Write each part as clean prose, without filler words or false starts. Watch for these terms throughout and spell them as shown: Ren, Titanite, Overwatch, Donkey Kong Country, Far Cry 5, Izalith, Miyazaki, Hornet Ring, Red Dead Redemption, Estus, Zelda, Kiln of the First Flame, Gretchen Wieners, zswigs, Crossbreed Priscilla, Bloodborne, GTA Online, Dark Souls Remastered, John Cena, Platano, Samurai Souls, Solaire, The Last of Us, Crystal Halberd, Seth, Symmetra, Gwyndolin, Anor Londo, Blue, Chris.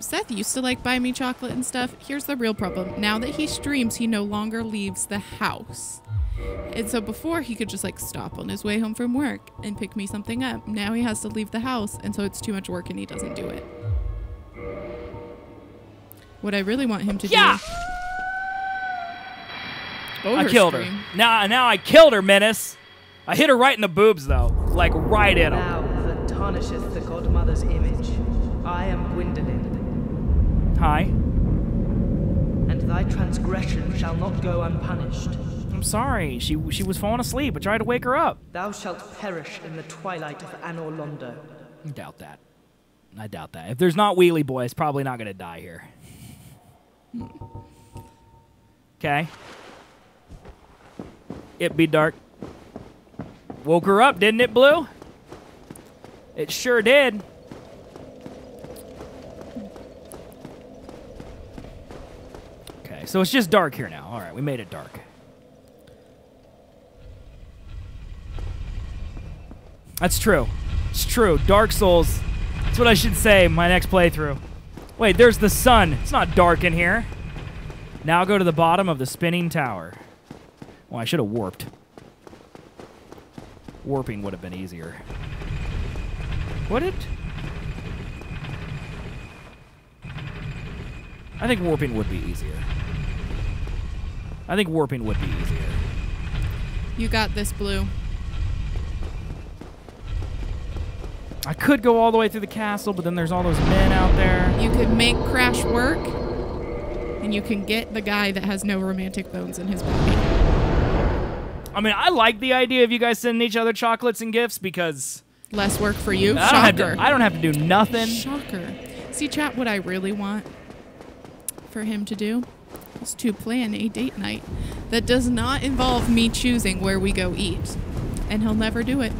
Seth used to like buy me chocolate and stuff. Here's the real problem. Now that he streams, he no longer leaves the house. And so before he could just like stop on his way home from work and pick me something up. Now he has to leave the house, and so it's too much work and he doesn't do it. What I really want him to do. I killed her. Now I killed her, Menace. I hit her right in the boobs though. Like right in them. Thou that tarnisheth the godmother's image. I am Gwyndolin. Hi. And thy transgression shall not go unpunished. I'm sorry. She was falling asleep. I tried to wake her up. Thou shalt perish in the twilight of Anor Londo. I doubt that. I doubt that. If there's not Wheelie Boy, it's probably not going to die here. Okay. It be dark. Woke her up, didn't it, Blue? It sure did. Okay, so it's just dark here now. All right, we made it dark. That's true. It's true. Dark Souls. That's what I should say my next playthrough. Wait, there's the sun. It's not dark in here. Now go to the bottom of the spinning tower. Well, I should have warped. Warping would have been easier. Would it? I think warping would be easier. I think warping would be easier. You got this, Blue. I could go all the way through the castle, but then there's all those men out there. You could make Crash work, and you can get the guy that has no romantic bones in his body. I mean, I like the idea of you guys sending each other chocolates and gifts because... Less work for you? Shocker. I don't have to do nothing. Shocker. See, chat, what I really want for him to do is to plan a date night that does not involve me choosing where we go eat. And he'll never do it.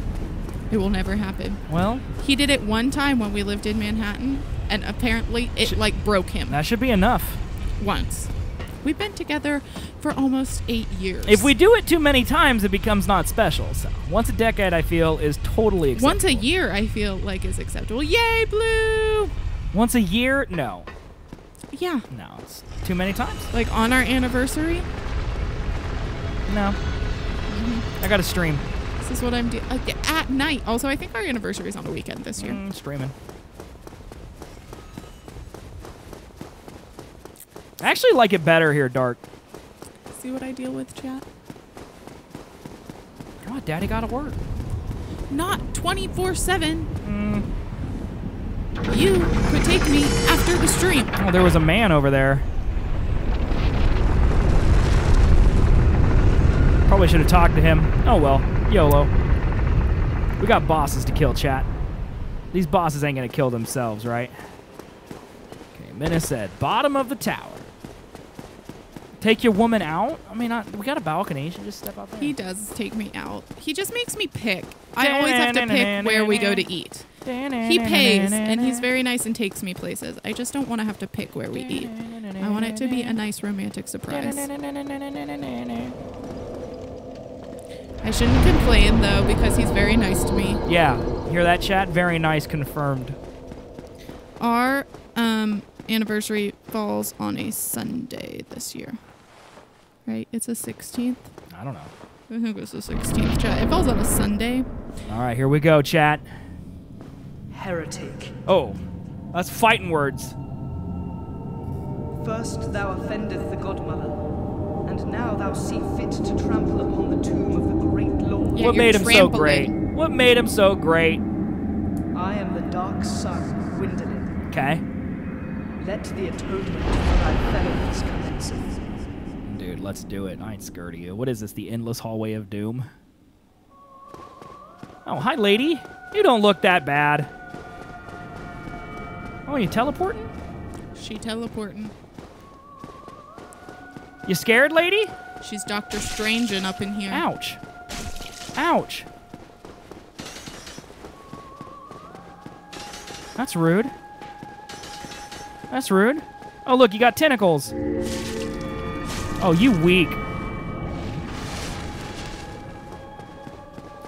It will never happen. Well, he did it one time when we lived in Manhattan, and apparently it like broke him. That should be enough. Once. We've been together for almost 8 years. If we do it too many times, it becomes not special. So once a decade, I feel, is totally acceptable. Once a year, I feel like is acceptable. Yay, Blue! Once a year? No. Yeah. No, it's too many times. Like on our anniversary? No. Mm-hmm. I got to stream. Is what I'm doing at night. Also, I think our anniversary is on the weekend this year. Streaming. I actually like it better here, dark. See what I deal with, chat? God, Daddy gotta work. Not 24/7. You could take me after the stream. Oh, there was a man over there. Probably should have talked to him. Oh well. YOLO. We got bosses to kill, chat. These bosses ain't gonna kill themselves, right? Okay, Menace said, bottom of the tower. Take your woman out? I mean, we got a balcony. You should just step out there. He does take me out. He just makes me pick. I always have to pick where we go to eat. He pays, and he's very nice and takes me places. I just don't want to have to pick where we eat. I want it to be a nice romantic surprise. I shouldn't complain, though, because he's very nice to me. Yeah. Hear that, chat? Very nice. Confirmed. Our anniversary falls on a Sunday this year. Right? It's the 16th? I don't know. I think it's the 16th, chat. It falls on a Sunday. All right. Here we go, chat. Heretic. Oh. That's fighting words. First thou offendeth the godmother. And now thou see fit to trample upon the tomb of the great Lord. Yeah, what made him so great? What made him so great? I am the dark sun, Gwyndolin. Okay. Let the atonement for thy fellows commence. Dude, let's do it. I ain't scared of you. What is this, the endless hallway of doom? Oh, hi, lady. You don't look that bad. Oh, you teleporting? She teleporting. You scared, lady? She's Dr. Strangein' up in here. Ouch. Ouch. That's rude. That's rude. Oh, look, you got tentacles. Oh, you weak.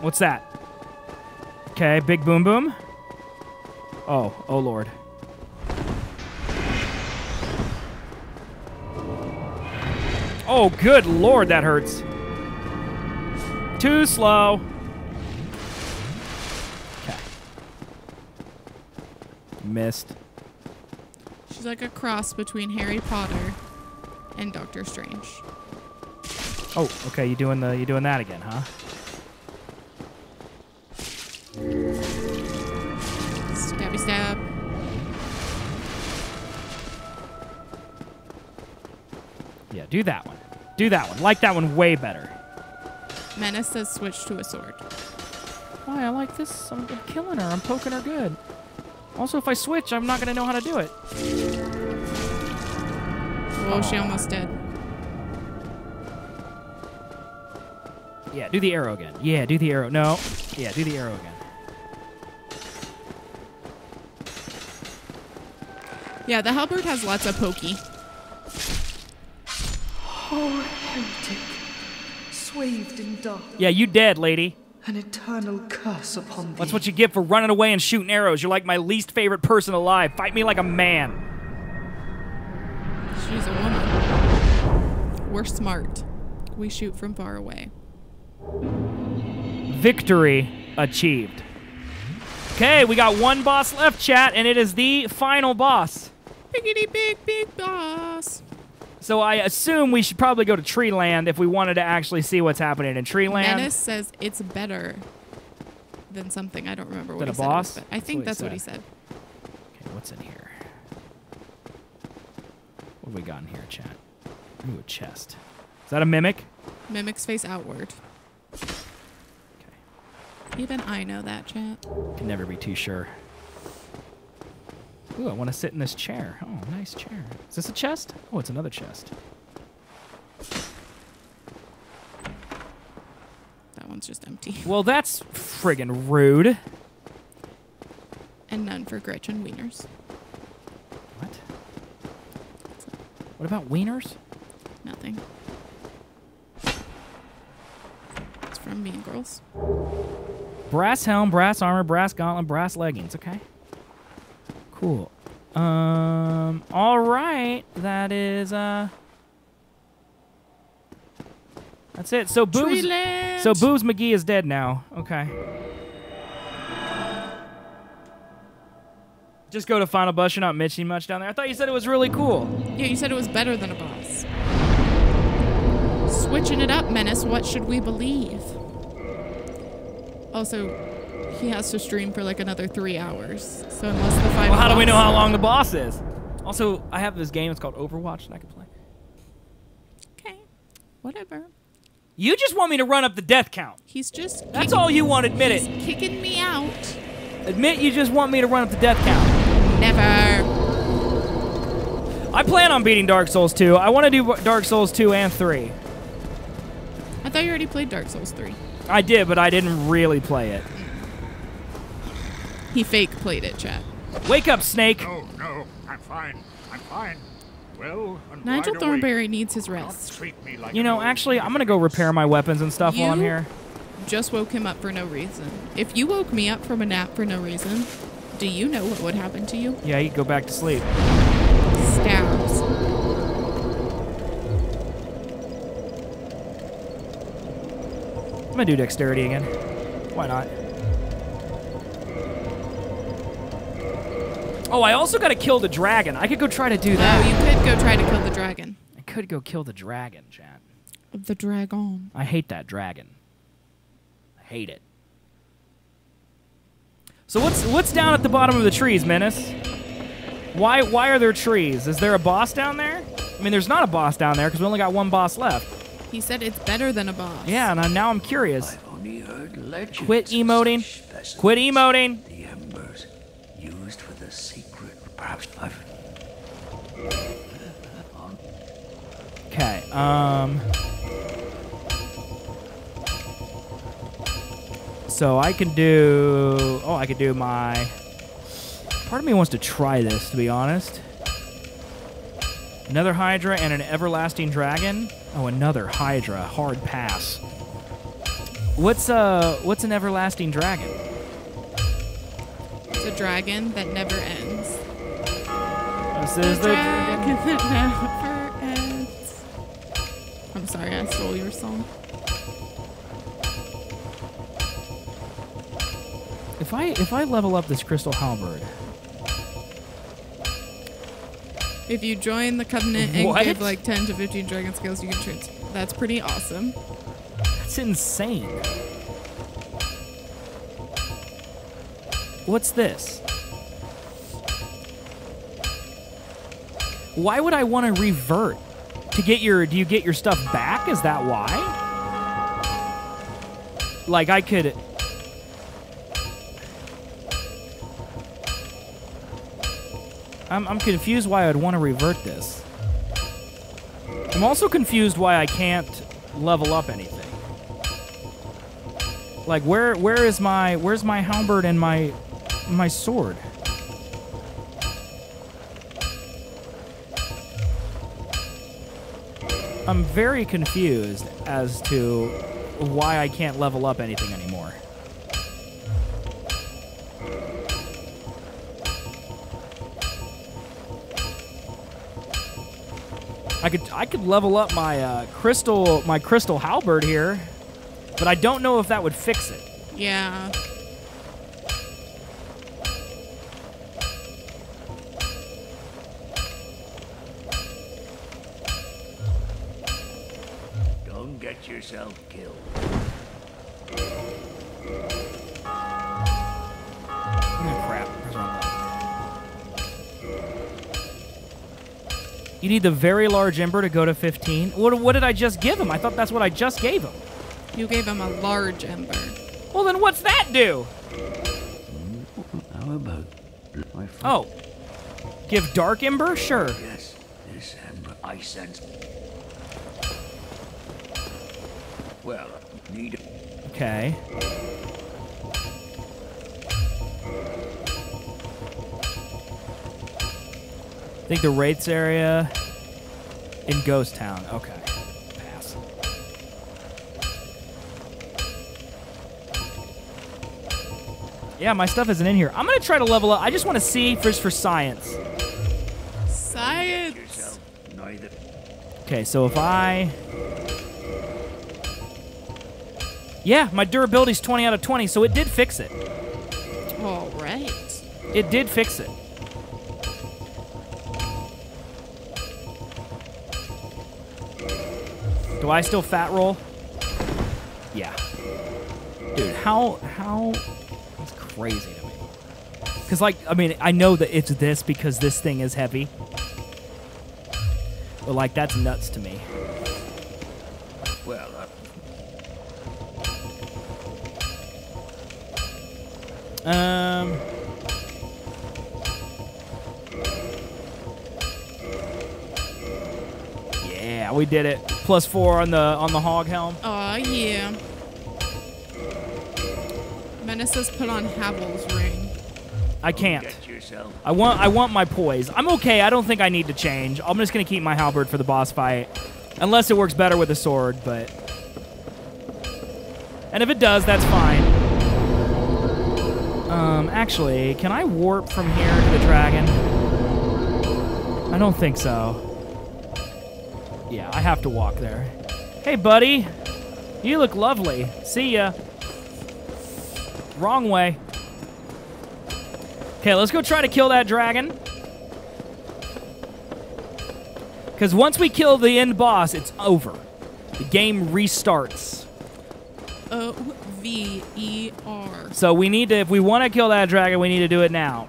What's that? Okay, big boom boom. Oh, oh, Lord. Oh, good lord, that hurts. Too slow. Okay. Missed. She's like a cross between Harry Potter and Doctor Strange. Oh, okay. You doing that again, huh? Stabby stab. Yeah, do that one. Do that one. Like that one way better. Menace says switch to a sword. Why? I like this. I'm killing her. I'm poking her good. Also, if I switch, I'm not going to know how to do it. Oh, she almost did. Yeah, do the arrow again. Yeah, do the arrow. No. Yeah, do the arrow again. Yeah, the halberd has lots of pokey. Oh, heretic, swathed in dark. Yeah, you dead, lady. An eternal curse upon thee. That's what you get for running away and shooting arrows. You're like my least favorite person alive. Fight me like a man. She's a woman. We're smart. We shoot from far away. Victory achieved. Okay, we got one boss left, chat, and it is the final boss. Biggity big, big boss. So I assume we should probably go to Treeland if we wanted to actually see what's happening in Treeland. Menace says it's better than something. I don't remember what he said. A boss? I think that's what he said. Okay, what's in here? What have we got in here, chat? Ooh, a chest. Is that a mimic? Mimic's face outward. Okay. Even I know that, chat. Can never be too sure. Ooh, I want to sit in this chair. Oh, nice chair. Is this a chest? Oh, it's another chest. That one's just empty. Well, that's friggin' rude. And none for Gretchen Wieners. What? What about Wieners? Nothing. It's from Mean Girls. Brass helm, brass armor, brass gauntlet, brass leggings. Okay. Cool. All right. That is, that's it. So Booze McGee is dead now. Okay. Just go to Final Boss. You're not mentioning much down there. I thought you said it was really cool. Yeah, you said it was better than a boss. Switching it up, Menace. What should we believe? Also... he has to stream for like another 3 hours. So unless the final how do we know how long the boss is? Also, I have this game. It's called Overwatch, and I can play. Okay, whatever. You just want me to run up the death count. He's just. That's all you want. Admit it. He's kicking me out. Admit you just want me to run up the death count. Never. I plan on beating Dark Souls 2. I want to do Dark Souls 2 and 3. I thought you already played Dark Souls 3. I did, but I didn't really play it. He fake played it, chat. Wake up, Snake. Oh, no, I'm fine. I'm fine. Well, Nigel Thornberry needs his rest. Like you know, actually, I'm going to go repair my weapons and stuff while I'm here. Just woke him up for no reason. If you woke me up from a nap for no reason, do you know what would happen to you? Yeah, you'd go back to sleep. Stabs. I'm going to do dexterity again. Why not? Oh, I also got to kill the dragon. I could go try to do that. Oh, you could go try to kill the dragon. I could go kill the dragon, chat. The dragon. I hate that dragon. I hate it. So what's down at the bottom of the trees, Menace? Why are there trees? Is there a boss down there? I mean, there's not a boss down there because we only got one boss left. He said it's better than a boss. Yeah, and now I'm curious. I've only heard legends. Quit emoting. Quit emoting. The embers used for the secret, perhaps life. Okay, so I can do... oh, I could do my... part of me wants to try this, to be honest. Another Hydra and an Everlasting Dragon. Oh, another Hydra. Hard pass. What's an Everlasting Dragon? The dragon that never ends. This is the dragon that never ends. Sorry, I stole your song. If I level up this Crystal Halberd. If you join the Covenant and give like 10 to 15 dragon scales, you can transfer. That's pretty awesome. That's insane. What's this? Why would I want to revert? To get your, do you get your stuff back? Is that why? Like I could. I'm confused why I'd want to revert this. I'm also confused why I can't level up anything. Like where is my, where's my halberd and my sword? I'm very confused as to why I can't level up anything anymore. I could level up my crystal halberd here, but I don't know if that would fix it. Yeah. Don't get yourself killed. Oh, crap. You need the very large ember to go to 15. What did I just give him? I thought that's what I just gave him. You gave him a large ember. Well, then what's that do? How about my friend? Oh. Give dark ember? Sure. Yes, this ember I sense. Well, need. Okay. I think the Wraiths area in Ghost Town. Okay. Pass. Yeah, my stuff isn't in here. I'm going to try to level up. I just want to see first for science. Science. Okay, so if I... Yeah, my durability's 20 out of 20, so it did fix it. All right. It did fix it. Do I still fat roll? Yeah. Dude, how, that's crazy to me. Cause like, I mean, I know that it's this because this thing is heavy. But like, that's nuts to me. Well, yeah, we did it. Plus 4 on the hog helm. Oh yeah. Menace has put on Havel's ring. I can't. I want my poise. I'm okay. I don't think I need to change. I'm just gonna keep my halberd for the boss fight, unless it works better with a sword. But and if it does, that's fine. Actually, can I warp from here to the dragon? I don't think so. Yeah, I have to walk there. Hey, buddy. You look lovely. See ya. Wrong way. Okay, let's go try to kill that dragon. Because once we kill the end boss, it's over. The game restarts. O-V-E-R. So we need to, if we want to kill that dragon, we need to do it now.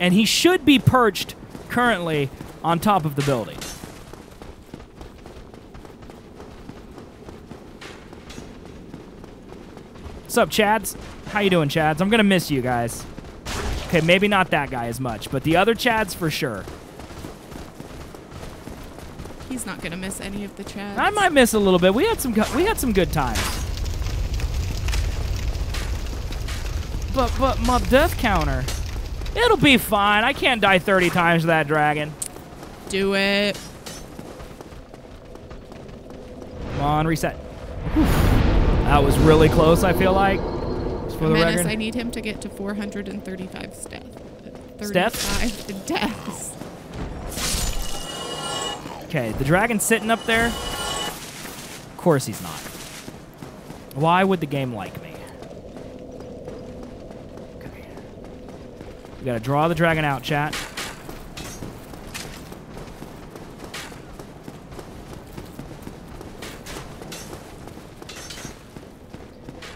And he should be perched currently on top of the building. What's up, Chads? How you doing, Chads? I'm gonna miss you guys. Okay, maybe not that guy as much, but the other Chads for sure. He's not gonna miss any of the Chads. I might miss a little bit. We had some good times. But my death counter. It'll be fine. I can't die 30 times to that dragon. Do it. Come on, reset. Whew. That was really close, I feel like. Just for the Menace, record. I need him to get to 435 steps. 35 deaths. Okay, the dragon's sitting up there. Of course he's not. Why would the game like me? Okay. We gotta draw the dragon out, chat.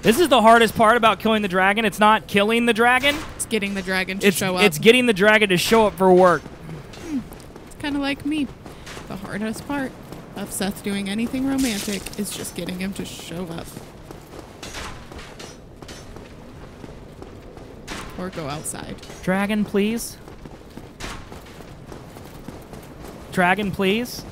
This is the hardest part about killing the dragon. It's not killing the dragon. It's getting the dragon to show up. It's getting the dragon to show up for work. It's kind of like me. The hardest part of Seth doing anything romantic is just getting him to show up. Or go outside. Dragon, please. Dragon, please.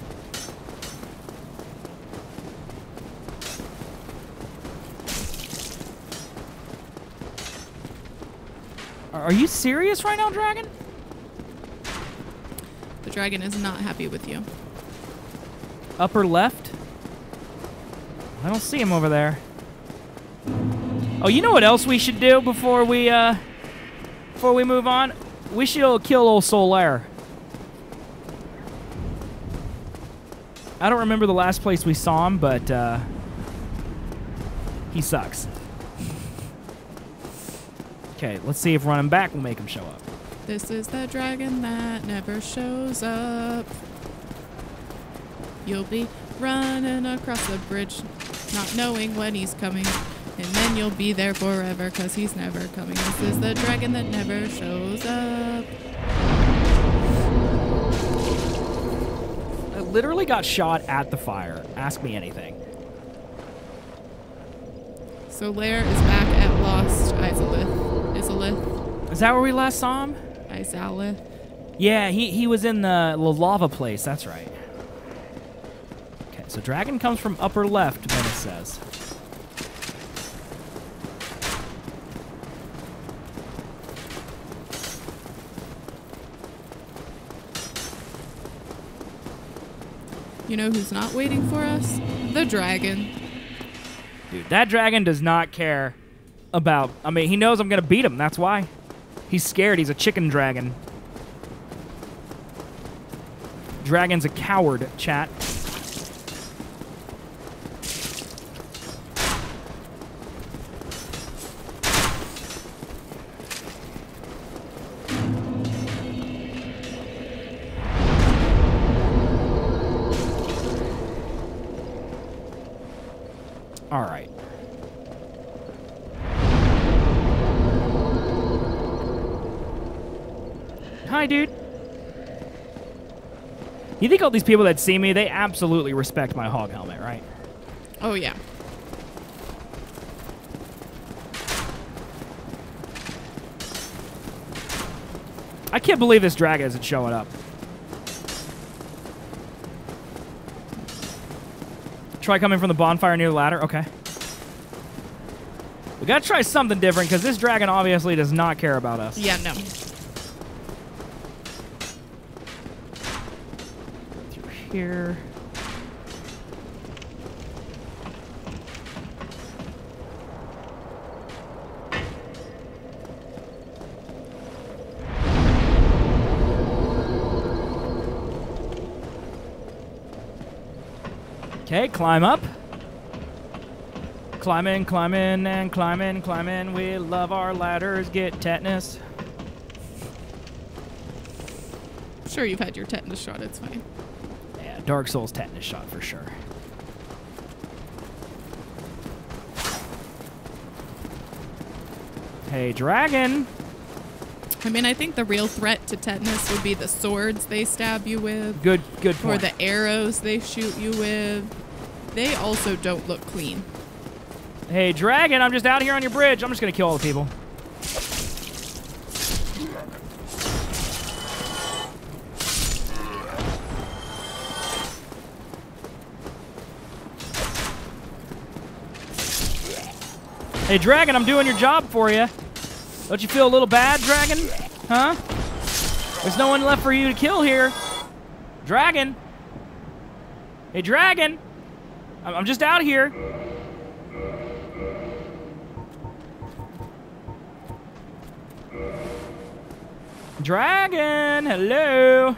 Are you serious right now, dragon? The dragon is not happy with you. Upper left? I don't see him over there. Oh, you know what else we should do before we move on? We should kill old Solaire. I don't remember the last place we saw him, but he sucks. Okay, let's see if running back will make him show up. This is the dragon that never shows up. You'll be running across the bridge, not knowing when he's coming. And then you'll be there forever, because he's never coming. This is the dragon that never shows up. I literally got shot at the fire. Ask me anything. So Lair is back at Lost Izalith. Izalith. Is that where we last saw him? Izalith. Yeah, he was in the lava place. That's right. Okay, so dragon comes from upper left, Menace says. You know who's not waiting for us? The dragon. Dude, that dragon does not care. I mean, he knows I'm gonna beat him. That's why. He's scared. He's a chicken dragon. Dragon's a coward, chat. All right. Hi, dude. You think all these people that see me, they absolutely respect my hog helmet, right? Oh, yeah. I can't believe this dragon isn't showing up. Try coming from the bonfire near the ladder. Okay. We gotta try something different, because this dragon obviously does not care about us. Yeah, no. Here. Okay, climb up. Climb in, climb in, and climb in, climb in. We love our ladders. Get tetanus. I'm sure you've had your tetanus shot. It's fine. Dark Souls tetanus shot for sure. Hey, dragon. I mean, I think the real threat to tetanus would be the swords they stab you with. Good point. Or the arrows they shoot you with. They also don't look clean. Hey, dragon, I'm just out here on your bridge. I'm just going to kill all the people. Hey, dragon, I'm doing your job for you. Don't you feel a little bad, dragon? Huh? There's no one left for you to kill here. Dragon. Hey, dragon. I'm just out here. Dragon, hello.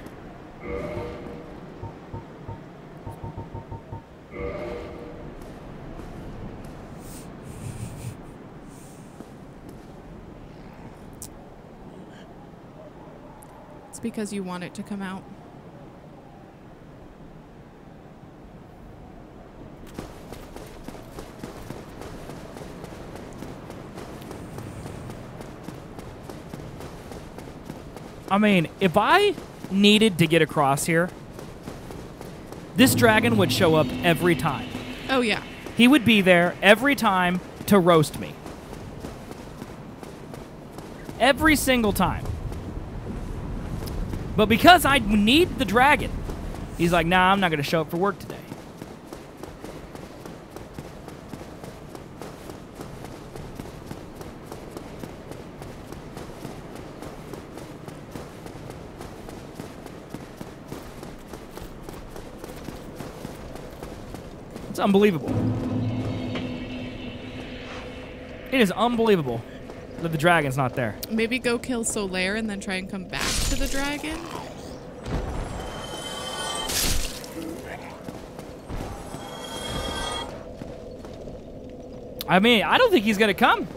It's because you want it to come out. I mean, if I needed to get across here, this dragon would show up every time. Oh, yeah. He would be there every time to roast me. Every single time. But because I need the dragon, he's like, nah, I'm not going to show up for work today. Unbelievable. It is unbelievable that the dragon's not there. Maybe go kill Solaire and then try and come back to the dragon. I mean, I don't think he's gonna come.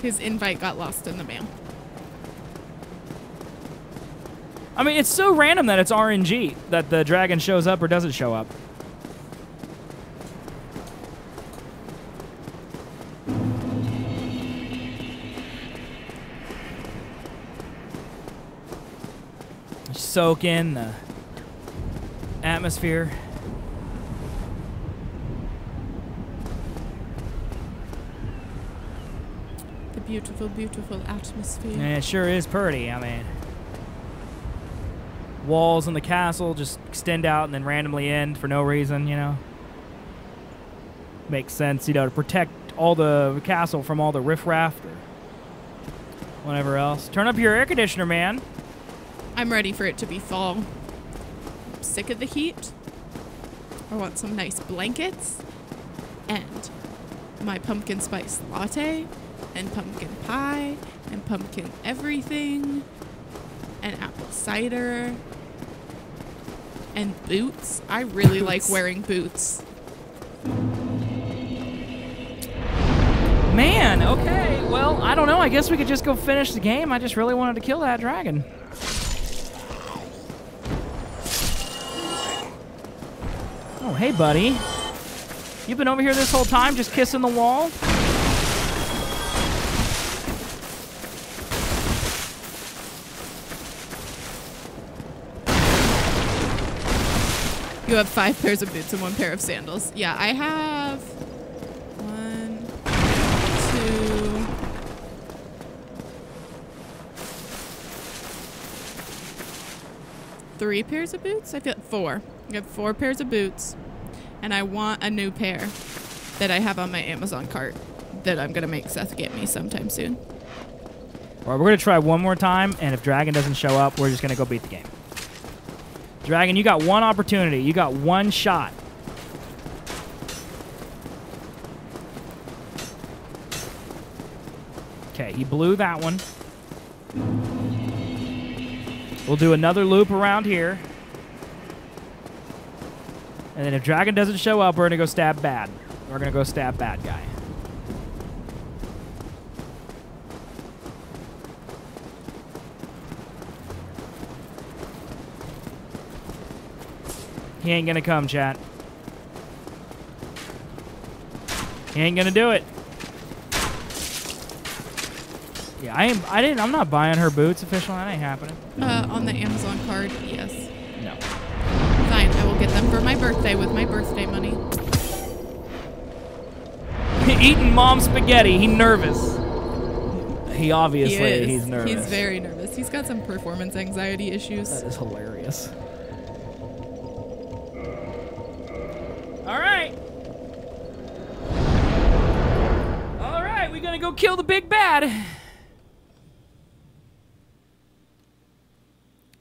His invite got lost in the mail. I mean, it's so random that it's RNG that the dragon shows up or doesn't show up. Soak in the atmosphere. The beautiful, beautiful atmosphere. Yeah, it sure is pretty, I mean. Walls in the castle just extend out and then randomly end for no reason, you know. Makes sense, you know, to protect all the castle from all the riffraff or whatever else. Turn up your air conditioner, man. I'm ready for it to be fall. I'm sick of the heat. I want some nice blankets and my pumpkin spice latte and pumpkin pie and pumpkin everything. And apple cider and boots. I really like wearing boots. Man, okay. Well, I don't know. I guess we could just go finish the game. I just really wanted to kill that dragon. Oh, hey, buddy. You've been over here this whole time just kissing the wall? You have 5 pairs of boots and 1 pair of sandals. Yeah, I have 1, 2, 3 pairs of boots? I feel like 4. I have 4 pairs of boots, and I want a new pair that I have on my Amazon cart that I'm gonna make Seth get me sometime soon. All right, we're gonna try one more time, and if Dragon doesn't show up, we're just gonna go beat the game. Dragon, you got one opportunity. You got one shot. Okay, he blew that one. We'll do another loop around here. And then if Dragon doesn't show up, we're going to go stab bad. We're going to go stab bad guy. He ain't gonna come, chat. He ain't gonna do it. Yeah, I'm not buying her boots officially. That ain't happening. On the Amazon card, yes. No. Fine, I will get them for my birthday with my birthday money. Eating mom's spaghetti. He's nervous. He obviously he's nervous. He's very nervous. He's got some performance anxiety issues. That is hilarious. Go kill the big bad.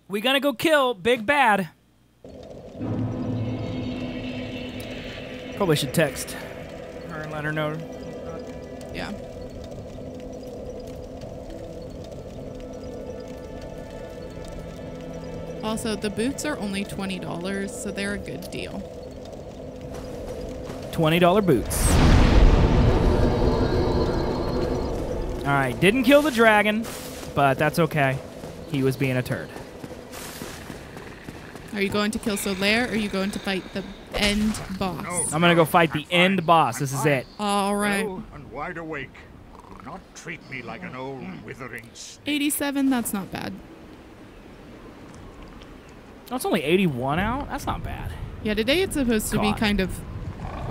We gonna go kill big bad. Probably should text her and let her know. Yeah. Also, the boots are only $20, so they're a good deal. $20 boots. All right, didn't kill the dragon. But that's okay. He was being a turd. Are you going to kill Solaire, or are you going to fight the end boss? No, I'm going to go fight the end boss. This is it. All right. And wide awake. Do not treat me like an old withering snake. 87, that's not bad. That's only 81 out? That's not bad. Yeah, today it's supposed to be kind of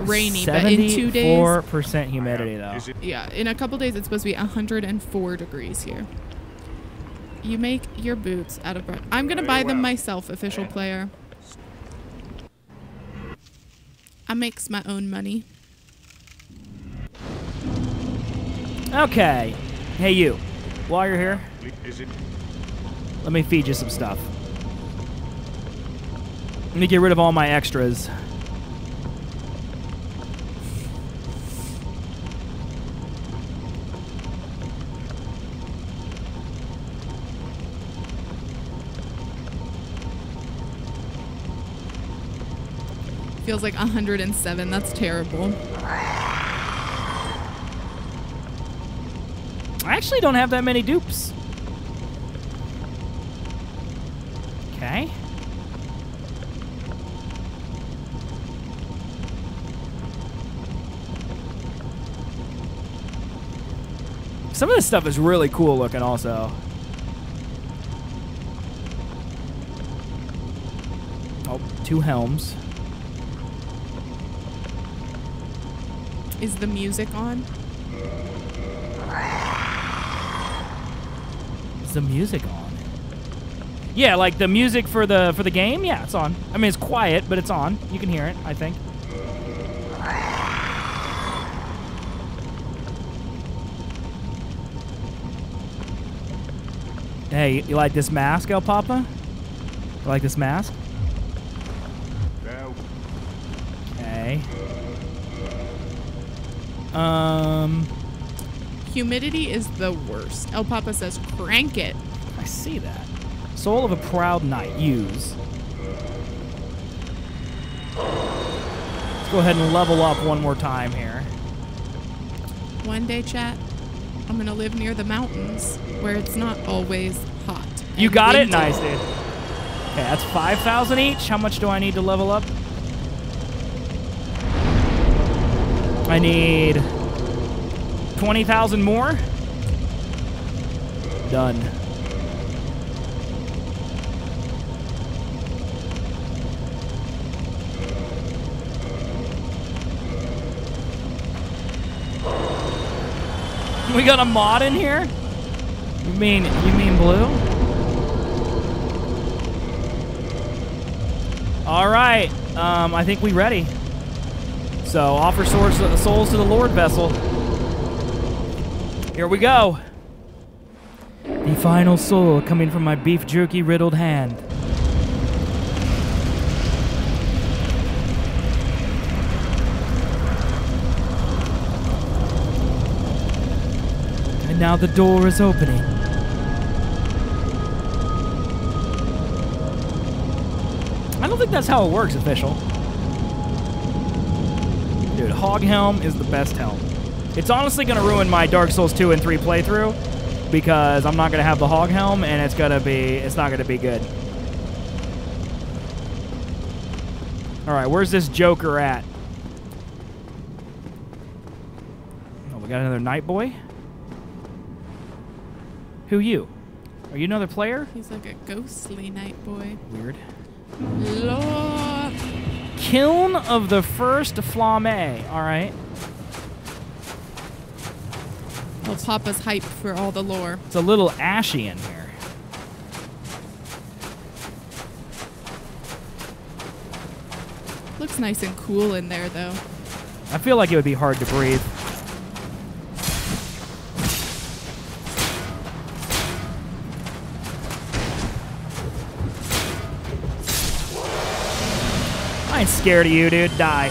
rainy, but in 2 days... 74% humidity, though. Yeah, in a couple days it's supposed to be 104 degrees here. You make your boots out of bread. I'm going to buy them myself, official player. I makes my own money. Okay. Hey, you. While you're here, let me feed you some stuff. Let me get rid of all my extras. Feels like 107. That's terrible. I actually don't have that many dupes. Okay. Some of this stuff is really cool looking also. Oh, two helms. Is the music on? Is the music on? Yeah, like the music for the game? Yeah, it's on. I mean, it's quiet, but it's on. You can hear it, I think. Hey, you like this mask, El Papa? You like this mask? Okay. Humidity is the worst. El Papa says crank it. I see that. Soul of a proud knight. Use. Let's go ahead and level up one more time here. One day, chat, I'm going to live near the mountains where it's not always hot. You got it? Nice, dude. Okay, that's 5,000 each. How much do I need to level up? I need 20,000 more. Done. We got a mod in here? You mean Blue? All right. I think we're ready. So, offer souls to the Lord vessel. Here we go. The final soul coming from my beef jerky riddled hand. And now the door is opening. I don't think that's how it works, official. Dude, Hog Helm is the best helm. It's honestly going to ruin my Dark Souls 2 and 3 playthrough because I'm not going to have the Hog Helm and it's not going to be good. All right, where's this Joker at? Oh, we got another Night Boy. Who you? Are you another player? He's like a ghostly Night Boy. Weird. Lord. Kiln of the First Flame. All right. Well, Papa's hype for all the lore. It's a little ashy in here. Looks nice and cool in there, though. I feel like it would be hard to breathe. Scared of you, dude. Die.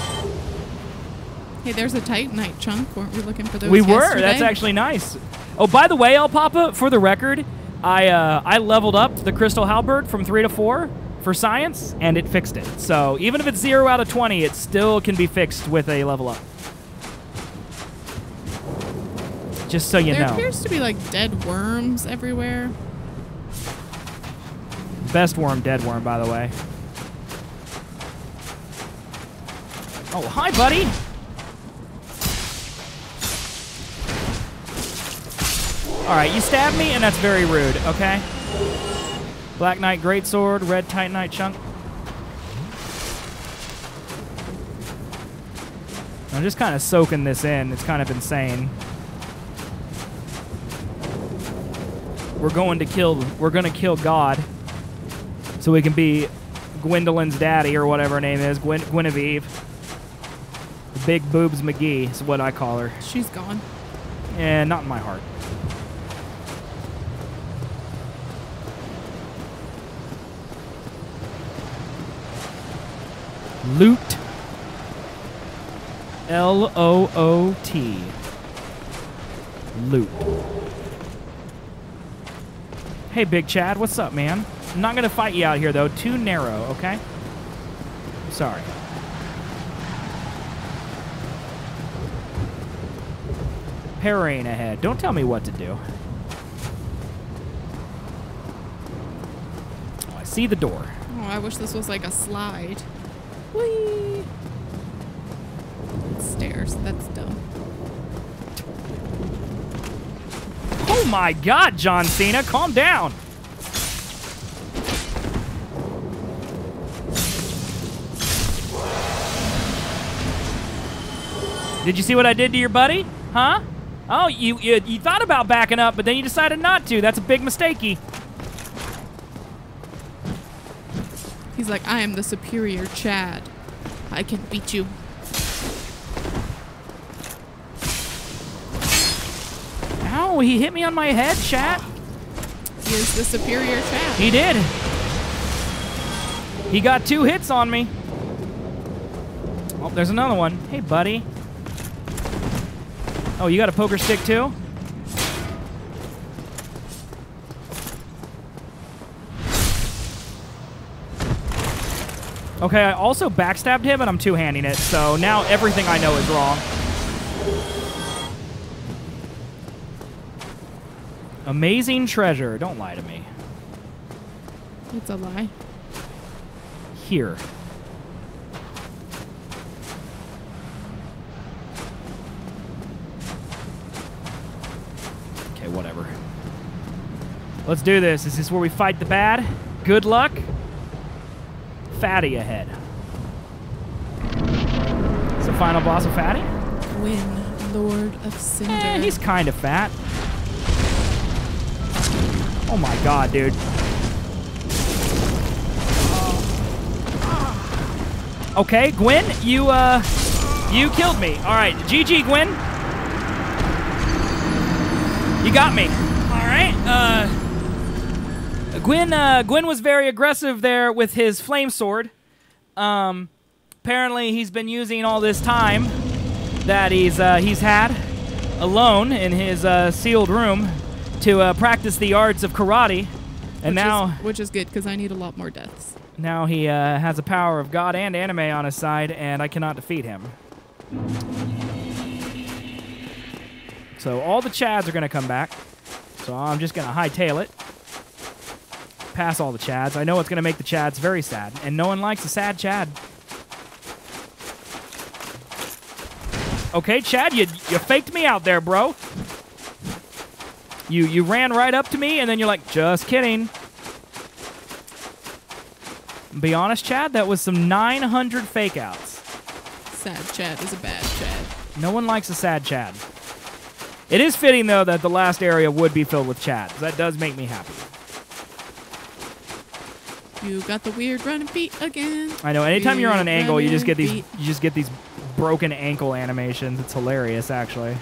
Hey, there's a Titanite chunk. Weren't we looking for those? We were. Yesterday? That's actually nice. Oh, by the way, El Papa, for the record, I leveled up the Crystal Halberd from 3 to 4 for science, and it fixed it. So even if it's 0 out of 20, it still can be fixed with a level up. Just so you know. There appears to be like dead worms everywhere. Best worm, dead worm, by the way. Oh, hi, buddy. All right, you stabbed me, and that's very rude, okay? Black Knight Greatsword, Red Titanite Chunk. I'm just kind of soaking this in. It's kind of insane. We're going to kill God so we can be Gwyndolin's daddy or whatever her name is, Gwynevere. Big Boobs McGee is what I call her. She's gone. And not in my heart. Loot. L-O-O-T. Loot. Hey, Big Chad, what's up, man? I'm not going to fight you out here, though. Too narrow, okay? Sorry. Parrying ahead. Don't tell me what to do. Oh, I see the door. Oh, I wish this was like a slide. Whee! Stairs. That's dumb. Oh my God, John Cena, calm down. Did you see what I did to your buddy? Huh? Oh, you thought about backing up, but then you decided not to. That's a big mistakey. He's like, I am the superior Chad. I can beat you. Ow, he hit me on my head, Chad. He is the superior Chad. He did. He got 2 hits on me. Oh, there's another one. Hey, buddy. Oh, you got a poker stick too? Okay, I also backstabbed him and I'm two-handing it, so now everything I know is wrong. Amazing treasure. Don't lie to me. It's a lie. Here. Whatever. Let's do this. Is this where we fight the bad? Good luck. Fatty ahead. Is the final boss of Fatty? Gwyn, Lord of Cinder. Eh, he's kind of fat. Oh my God, dude. Okay, Gwyn, you killed me. All right, GG, Gwyn. You got me. All right. Gwyn was very aggressive there with his flame sword. Apparently, he's been using all this time that he's had alone in his sealed room to practice the arts of karate, and which is good because I need a lot more deaths. Now he has the power of God and anime on his side, and I cannot defeat him. So all the Chads are going to come back. So I'm just going to hightail it. Pass all the Chads. I know it's going to make the Chads very sad. And no one likes a sad Chad. Okay, Chad, you faked me out there, bro. You ran right up to me, and then you're like, just kidding. Be honest, Chad, that was some 900 fake-outs. Sad Chad is a bad Chad. No one likes a sad Chad. It is fitting, though, that the last area would be filled with Chads. That does make me happy. You got the weird running feet again. I know. Anytime you're on an angle, you just get these broken ankle animations. It's hilarious, actually.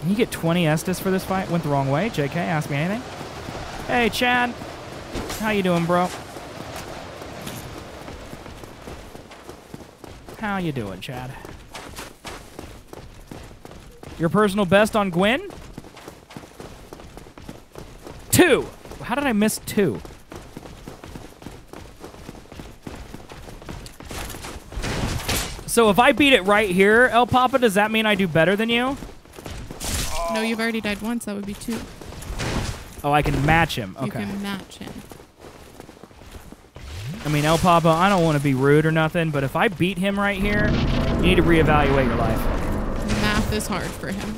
Can you get 20 Estus for this fight? Went the wrong way. JK, ask me anything. Hey, Chad. How you doing, bro? How you doing, Chad? Your personal best on Gwyn? 2! How did I miss 2? So if I beat it right here, El Papa, does that mean I do better than you? No, you've already died once. That would be 2. Oh, I can match him. Okay. You can match him. I mean, El Papa, I don't want to be rude or nothing, but if I beat him right here, you need to reevaluate your life. Math is hard for him.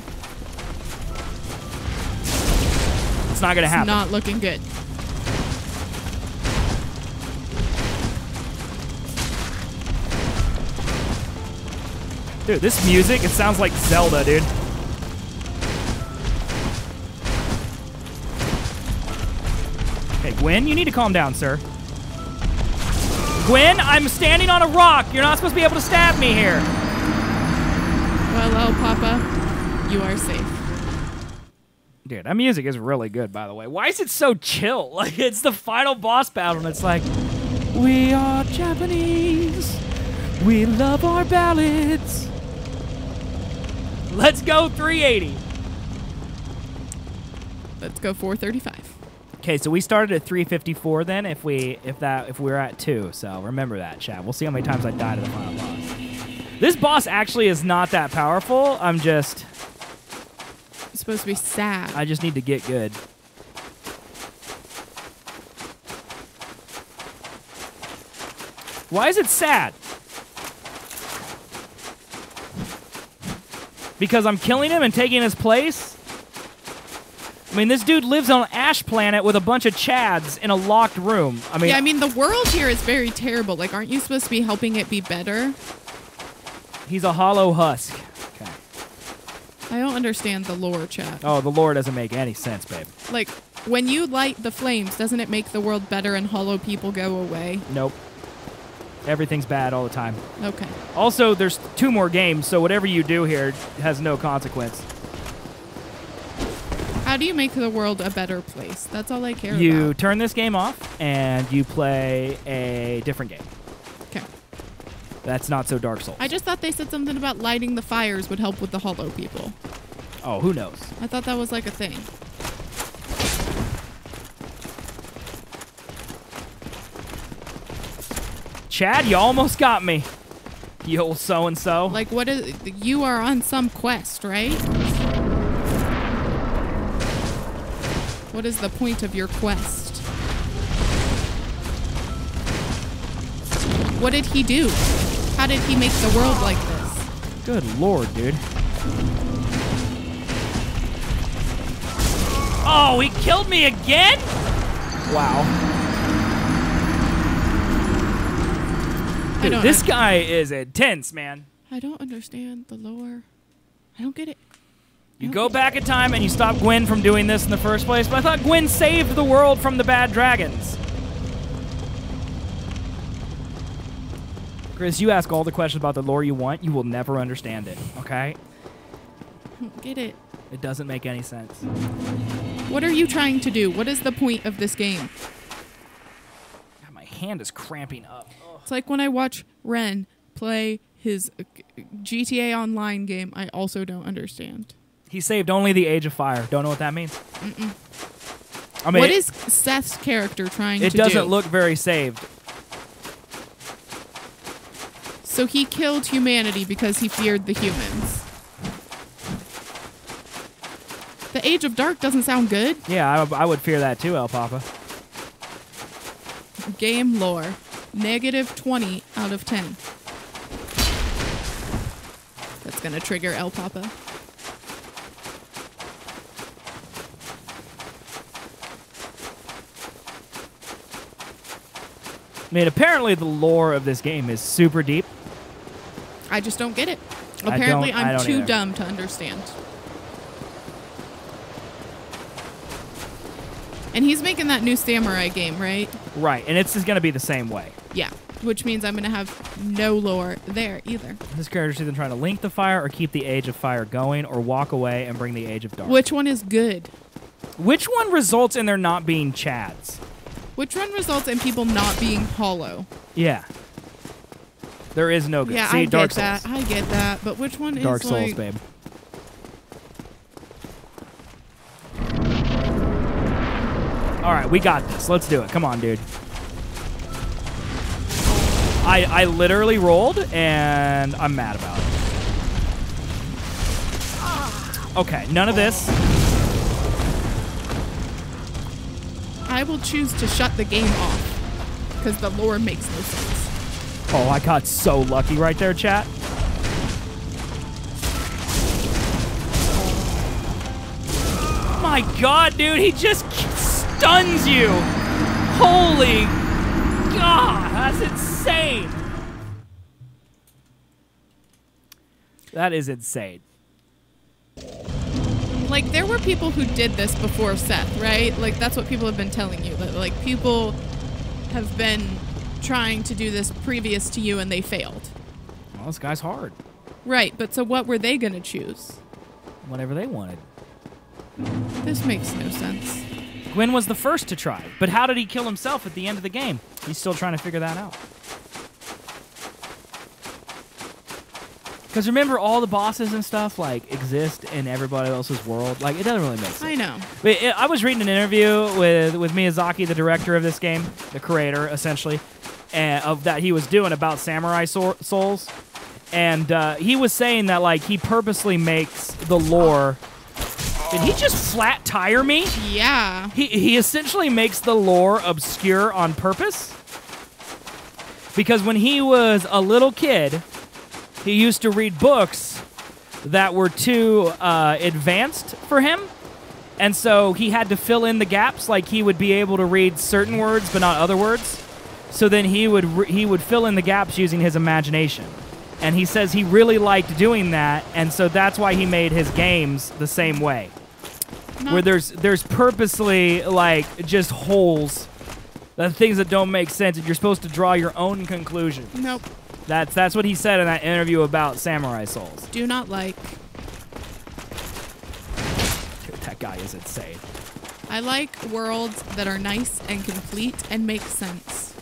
It's not going to happen. It's not looking good. Dude, this music, it sounds like Zelda, dude. Hey, Gwyn, you need to calm down, sir. Gwyn, I'm standing on a rock. You're not supposed to be able to stab me here. Well, El Papa, you are safe. Dude, that music is really good, by the way. Why is it so chill? Like, it's the final boss battle, and it's like, we are Japanese. We love our ballads. Let's go 380. Let's go 435. Okay, so we started at 354 then if we're at 2, so remember that, chat. We'll see how many times I die to the final boss. This boss actually is not that powerful. I'm just... It's supposed to be sad. I just need to get good. Why is it sad? Because I'm killing him and taking his place? I mean, this dude lives on an ash planet with a bunch of Chads in a locked room. I mean, yeah, I mean, the world here is very terrible. Like, aren't you supposed to be helping it be better? He's a hollow husk. Okay. I don't understand the lore, chat. Oh, the lore doesn't make any sense, babe. Like, when you light the flames, doesn't it make the world better and hollow people go away? Nope. Everything's bad all the time. Okay. Also, there's 2 more games, so whatever you do here has no consequence. How do you make the world a better place? That's all I care about. You turn this game off and you play a different game. Okay. That's not so Dark Souls. I just thought they said something about lighting the fires would help with the hollow people. Oh, who knows? I thought that was like a thing. Chad, you almost got me. You old so-and-so. Like, what is... You are on some quest, right? What is the point of your quest? What did he do? How did he make the world like this? Good lord, dude. Oh, he killed me again? Wow. Dude, this guy is intense, man. I don't understand the lore. I don't get it. You go back in time and you stop Gwyn from doing this in the first place, but I thought Gwyn saved the world from the bad dragons. Chris, you ask all the questions about the lore you want, you will never understand it, okay? I don't get it. It doesn't make any sense. What are you trying to do? What is the point of this game? God, my hand is cramping up. Ugh. It's like when I watch Ren play his GTA Online game, I also don't understand. He saved only the Age of Fire. Don't know what that means. Mm-mm. I mean, what is Seth's character trying to do? It doesn't look very saved. So he killed humanity because he feared the humans. The Age of Dark doesn't sound good. Yeah, I would fear that too, El Papa. Game lore. -20 out of 10. That's going to trigger El Papa. I mean, apparently the lore of this game is super deep. I just don't get it. Apparently, I'm too dumb to understand. And he's making that new Samurai game, right? Right, and it's just going to be the same way. Yeah, which means I'm going to have no lore there either. This character's either trying to link the fire or keep the Age of Fire going or walk away and bring the Age of Dark. Which one is good? Which one results in there not being Chads? Which one results in people not being hollow? Yeah. There is no good. Yeah, see, I Dark get Souls. That. I get that. But which one Dark is Souls, like... babe. All right, we got this. Let's do it. Come on, dude. I literally rolled, and I'm mad about it. Okay, none of this. I will choose to shut the game off, because the lore makes no sense. Oh, I got so lucky right there, chat. My God, dude, he just stuns you. Holy God, that's insane. That is insane. Like, there were people who did this before Seth, right? Like, that's what people have been telling you. That, like, people have been trying to do this previous to you and they failed. Well, this guy's hard. Right, but so what were they going to choose? Whatever they wanted. This makes no sense. Gwyn was the first to try, but how did he kill himself at the end of the game? He's still trying to figure that out. Because remember, all the bosses and stuff like exist in everybody else's world. Like, it doesn't really make sense. I know. I was reading an interview with Miyazaki, the director of this game, the creator, essentially, of that he was doing about Samurai Souls. And he was saying that, like, he purposely makes the lore... Did he just flat tire me? Yeah. He essentially makes the lore obscure on purpose. Because when he was a little kid, he used to read books that were too advanced for him. And so he had to fill in the gaps. Like, he would be able to read certain words but not other words. So then he would fill in the gaps using his imagination. And he says he really liked doing that, and so that's why he made his games the same way. No. Where there's purposely, like, just holes, the things that don't make sense, and you're supposed to draw your own conclusions. Nope. That's what he said in that interview about Samurai Souls. Do not like. Dude, that guy is insane. I like worlds that are nice and complete and make sense.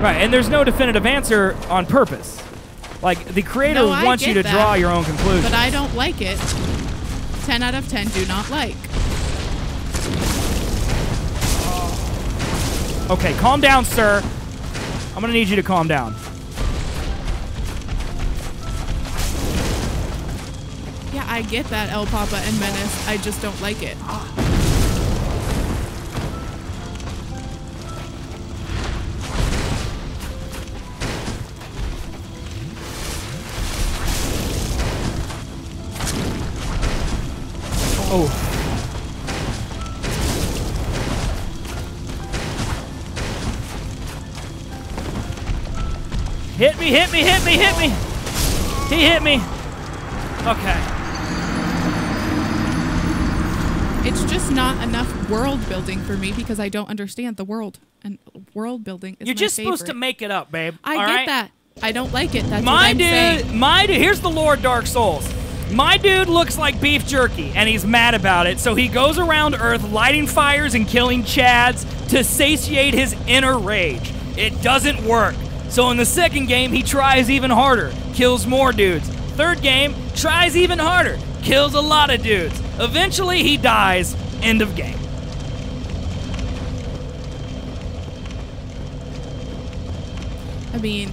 Right, and there's no definitive answer on purpose. Like, the creator wants you to draw your own conclusions. But I don't like it. 10 out of 10 do not like. Okay, calm down, sir. I'm going to need you to calm down. Yeah, I get that, El Papa and Menace. I just don't like it. Oh. Hit me, hit me, hit me, hit me. He hit me. Okay. It's just not enough world building for me because I don't understand the world. And world building is my favorite. You're just supposed to make it up, babe. I get that. I don't like it. That's what I'm saying. My dude, here's the lore, Dark Souls. My dude looks like beef jerky, and he's mad about it, so he goes around Earth lighting fires and killing Chads to satiate his inner rage. It doesn't work. So in the second game, he tries even harder, kills more dudes. Third game, tries even harder, kills a lot of dudes. Eventually, he dies. End of game. I mean,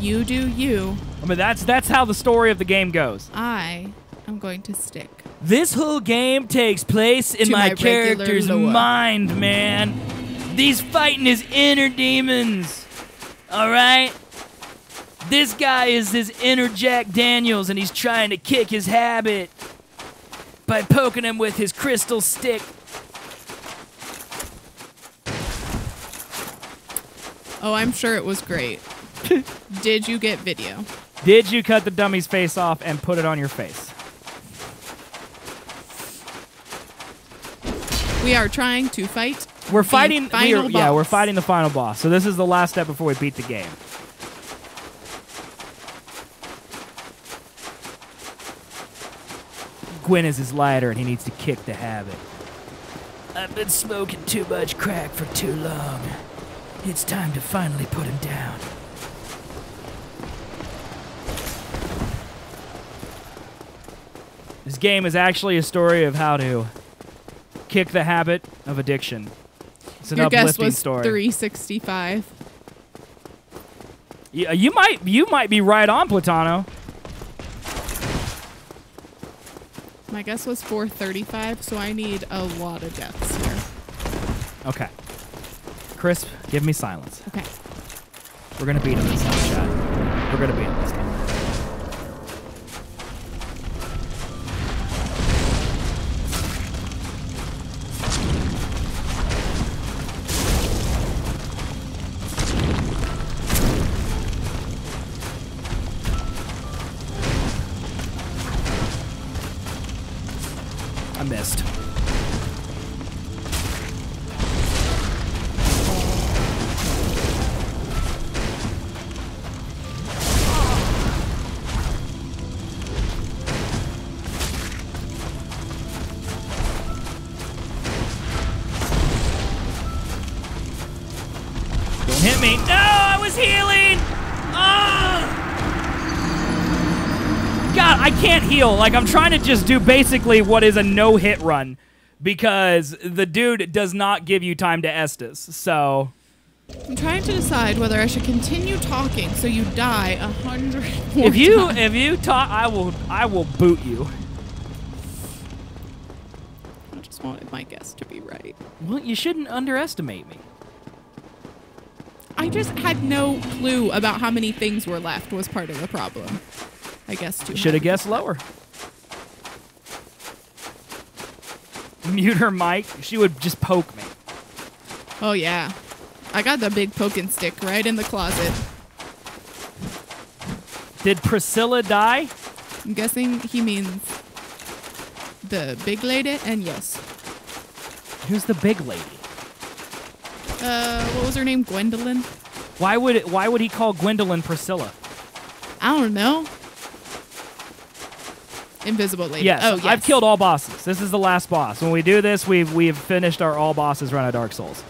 you do you. I mean, that's how the story of the game goes. I am going to stick. This whole game takes place in my character's mind, man. He's fighting his inner demons. All right? This guy is his inner Jack Daniels, and he's trying to kick his habit by poking him with his crystal stick. Oh, I'm sure it was great. Did you get video? Did you cut the dummy's face off and put it on your face? We are trying to fight. We're fighting the final boss. Yeah, we're fighting the final boss. So this is the last step before we beat the game. Gwyn is his lighter, and he needs to kick the habit. I've been smoking too much crack for too long. It's time to finally put him down. This game is actually a story of how to kick the habit of addiction. It's an uplifting story. 365. Yeah, you might be right on, Platano. My guess was 435, so I need a lot of deaths here. Okay. Crisp, give me silence. Okay. We're gonna beat him this time, Chad. We're gonna beat him this time. Like, I'm trying to just do basically what is a no-hit run because the dude does not give you time to Estus, so... I'm trying to decide whether I should continue talking so you die 100 more times. If you talk, I will boot you. I just wanted my guess to be right. Well, you shouldn't underestimate me. I just had no clue about how many things were left was part of the problem. I guess too. Should have guessed lower. Mute her mic. She would just poke me. Oh yeah, I got the big poking stick right in the closet. Did Priscilla die? I'm guessing he means the big lady. And yes. Who's the big lady? What was her name? Gwyndolin. Why would he call Gwyndolin Priscilla? I don't know. Invisible lady. Yes. Oh, yes. I've killed all bosses. This is the last boss. When we do this, we've finished our all bosses run of Dark Souls.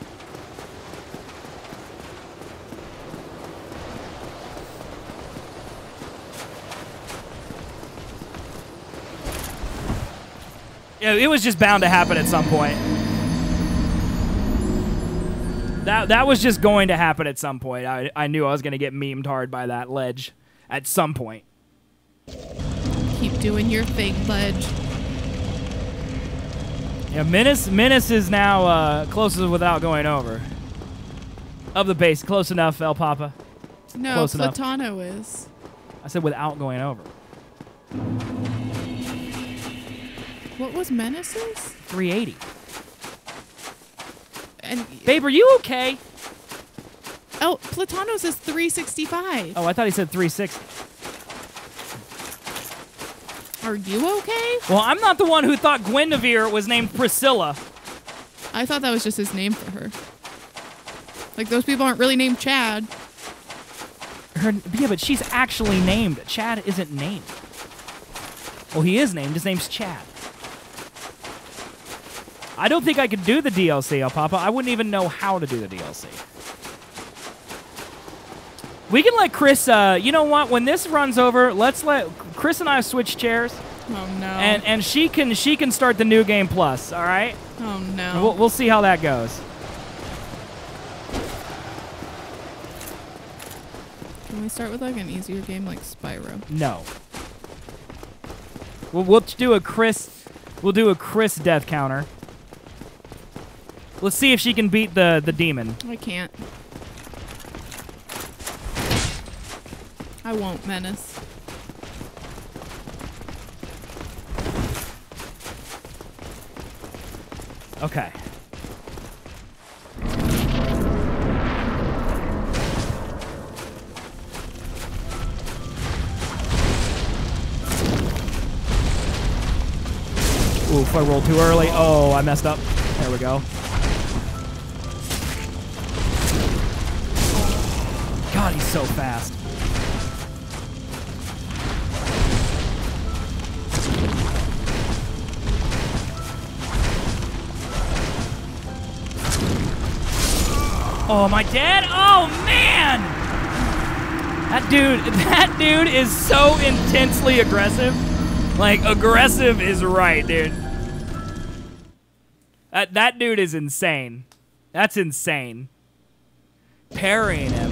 It was just bound to happen at some point. That was just going to happen at some point. I knew I was going to get memed hard by that ledge at some point. Keep doing your thing, Ledge. Yeah, Menace is now closest without going over. Of the base, close enough, El Papa. No, close Platano enough. Is. I said without going over. What was Menace's? 380. And babe, are you okay? Oh, Platano's is 365. Oh, I thought he said 360. Are you okay? Well, I'm not the one who thought Gwynevere was named Priscilla. I thought that was just his name for her. Like, those people aren't really named Chad. Yeah, but she's actually named. Chad isn't named. Well, he is named. His name's Chad. I don't think I could do the DLC, El Papa. I wouldn't even know how to do the DLC. We can let Chris, you know what? When this runs over, let's let Chris and I switch chairs. Oh no! And she can start the new game plus. All right. Oh no. We'll see how that goes. Can we start with like an easier game like Spyro? No. We'll do a Chris. We'll do a Chris death counter. Let's see if she can beat the demon. I can't. I won't, Menace. Okay. Oof, I rolled too early. Oh, I messed up. There we go. God, he's so fast. Oh, am I dead? Oh, man! That dude is so intensely aggressive. Like, aggressive is right, dude. That dude is insane. That's insane. Parrying him.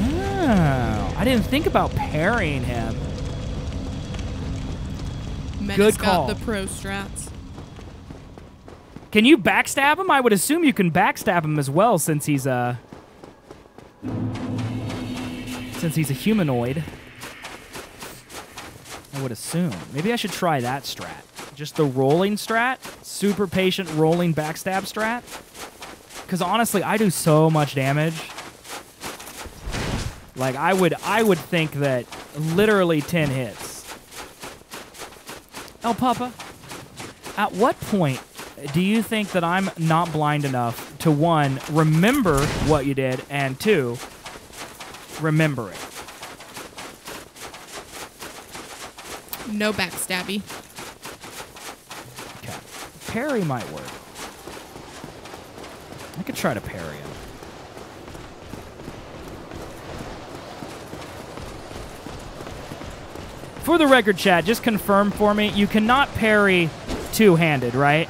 Oh, I didn't think about parrying him. Menace good call. Got the pro strats. Can you backstab him? I would assume you can backstab him as well, since he's a humanoid. I would assume. Maybe I should try that strat. Just the rolling strat, super patient rolling backstab strat. Because honestly, I do so much damage. Like I would think that literally 10 hits. El Papa, at what point do you think that I'm not blind enough to, one, remember what you did, and two, remember it? No backstabby. Okay. Parry might work. I could try to parry him. For the record, chat, just confirm for me, you cannot parry two-handed, right?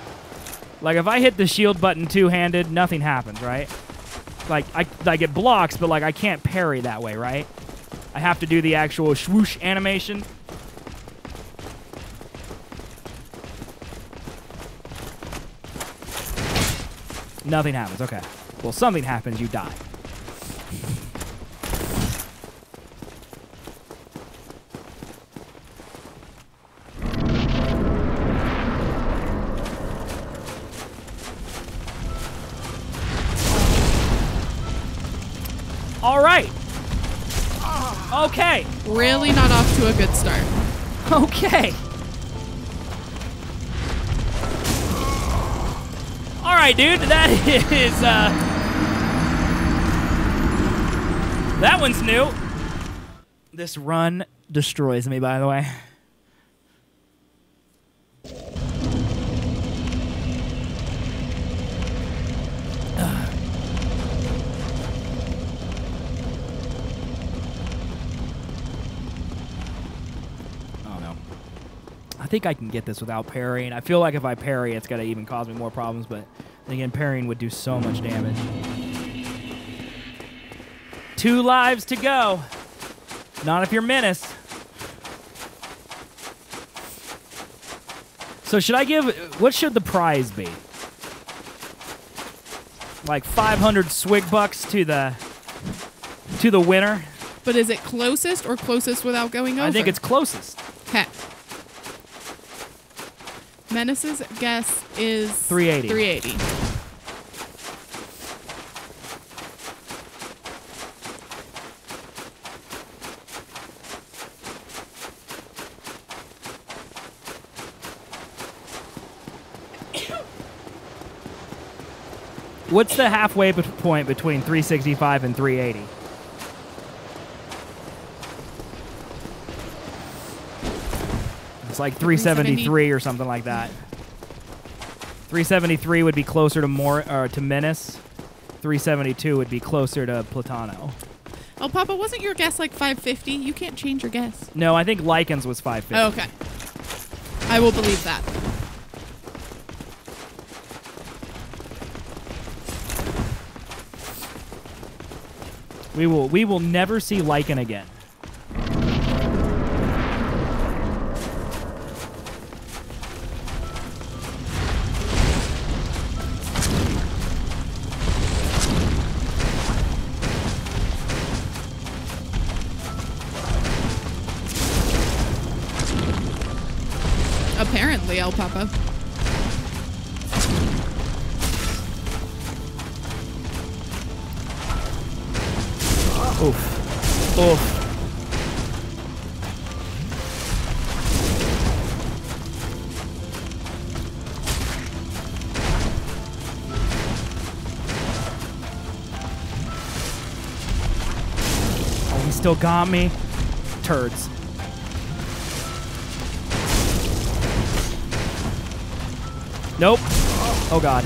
Like, if I hit the shield button two-handed, nothing happens, right? Like, I get blocks, but, like, I can't parry that way, right? I have to do the actual swoosh animation. Nothing happens, okay. Well, something happens, you die. All right. Okay. Really not off to a good start. Okay. All right, dude. That is... that one's new. This run destroys me, by the way. I think I can get this without parrying. I feel like if I parry, it's going to even cause me more problems, but then again, parrying would do so much damage. 2 lives to go. Not if you're Menace. So should I give... What should the prize be? Like 500 swig bucks to the winner? But is it closest or closest without going over? I think it's closest. Heck. Menace's guess is 380. 380. What's the halfway point between 365 and 380? Like 373 or something like that. 373 would be closer to Menace. 372 would be closer to Platano. Oh, Papa, wasn't your guess like 550? You can't change your guess. No, I think Lycan's was 550. Oh, okay. I will believe that. We will never see Lycan again. El Papa. Oof. Oof. Oh, he still got me. Turds. Nope. Oh, God.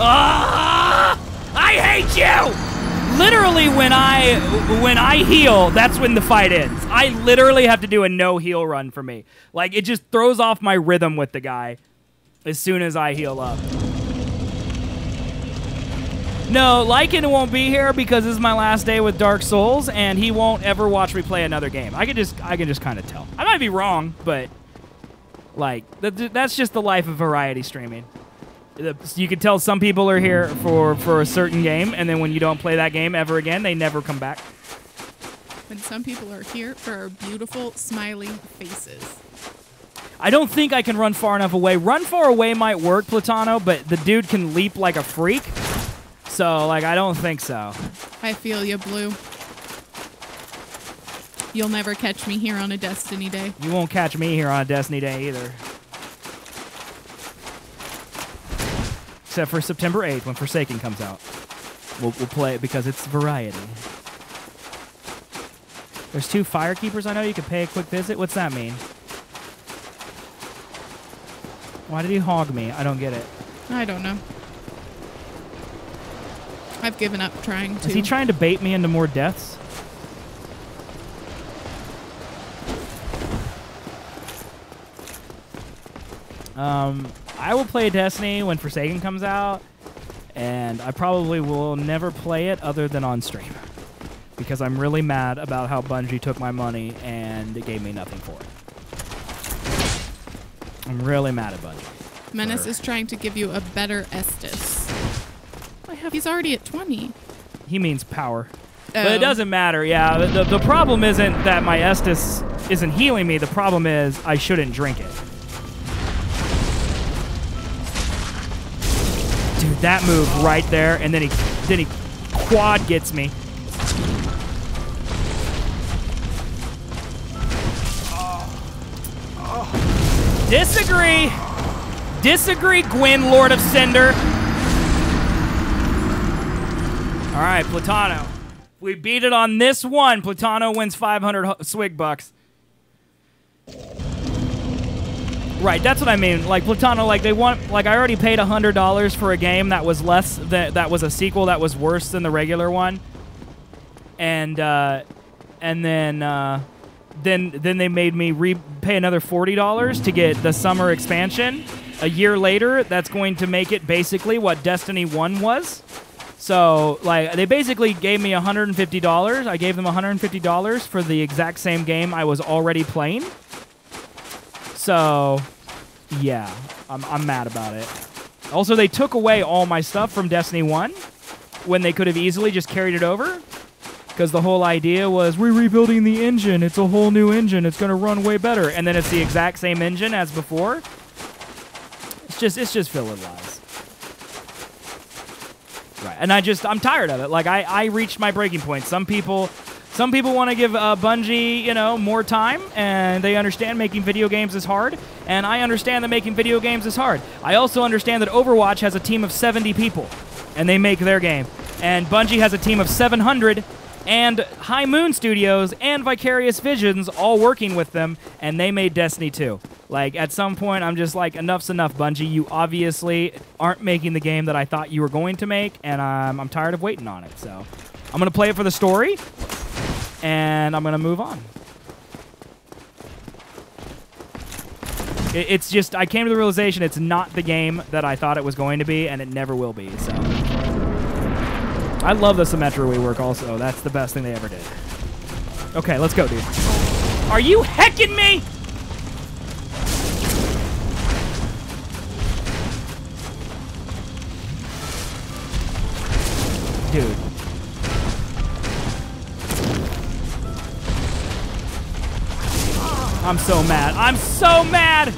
Ah! I hate you! Literally, when I heal, that's when the fight ends. I literally have to do a no-heal run for me. Like, it just throws off my rhythm with the guy as soon as I heal up. No, Lycan won't be here because this is my last day with Dark Souls, and he won't ever watch me play another game. I can just kind of tell. I might be wrong, but like that's just the life of variety streaming. You can tell some people are here for a certain game, and then when you don't play that game ever again, they never come back. And some people are here for our beautiful, smiling faces. I don't think I can run far enough away. Run far away might work, Platano, but the dude can leap like a freak. So, like, I don't think so. I feel you, Blue. You'll never catch me here on a Destiny day. You won't catch me here on a Destiny day either. Except for September 8th when Forsaken comes out. We'll play it because it's variety. There's 2 fire keepers I know. You can pay a quick visit. What's that mean? Why did he hog me? I don't get it. I don't know. I've given up trying to. Is he trying to bait me into more deaths? I will play Destiny when Forsaken comes out, and I probably will never play it other than on stream because I'm really mad about how Bungie took my money and it gave me nothing for it. I'm really mad at Bungie. Menace is trying to give you a better Estus. He's already at 20. He means power. Oh. But it doesn't matter, yeah. The problem isn't that my Estus isn't healing me. The problem is I shouldn't drink it. Dude, that move right there, and then he quad gets me. Oh. Disagree! Disagree, Gwyn, Lord of Cinder. All right, Platano. We beat it on this one. Platano wins 500 swig bucks. Right, that's what I mean. Like Platano, like they want, like I already paid $100 for a game that was that was a sequel that was worse than the regular one, and then they made me repay another $40 to get the summer expansion. A year later, that's going to make it basically what Destiny 1 was. So, like, they basically gave me $150. I gave them $150 for the exact same game I was already playing. So, yeah, I'm mad about it. Also, they took away all my stuff from Destiny 1 when they could have easily just carried it over because the whole idea was we're rebuilding the engine. It's a whole new engine. It's going to run way better. And then it's the exact same engine as before. It's just filled with lies. Right, and I'm tired of it. Like, I reached my breaking point. Some people want to give Bungie, you know, more time, and they understand making video games is hard, and I understand that making video games is hard. I also understand that Overwatch has a team of 70 people, and they make their game. And Bungie has a team of 700, and High Moon Studios and Vicarious Visions all working with them, and they made Destiny 2. Like, at some point, I'm just like, enough's enough, Bungie. You obviously aren't making the game that I thought you were going to make, and I'm tired of waiting on it. So I'm going to play it for the story, and I'm going to move on. It's just, I came to the realization it's not the game that I thought it was going to be, and it never will be. So I love the Symmetra rework also. That's the best thing they ever did. Okay, let's go, dude. Are you hecking me? Dude. I'm so mad. I'm so mad!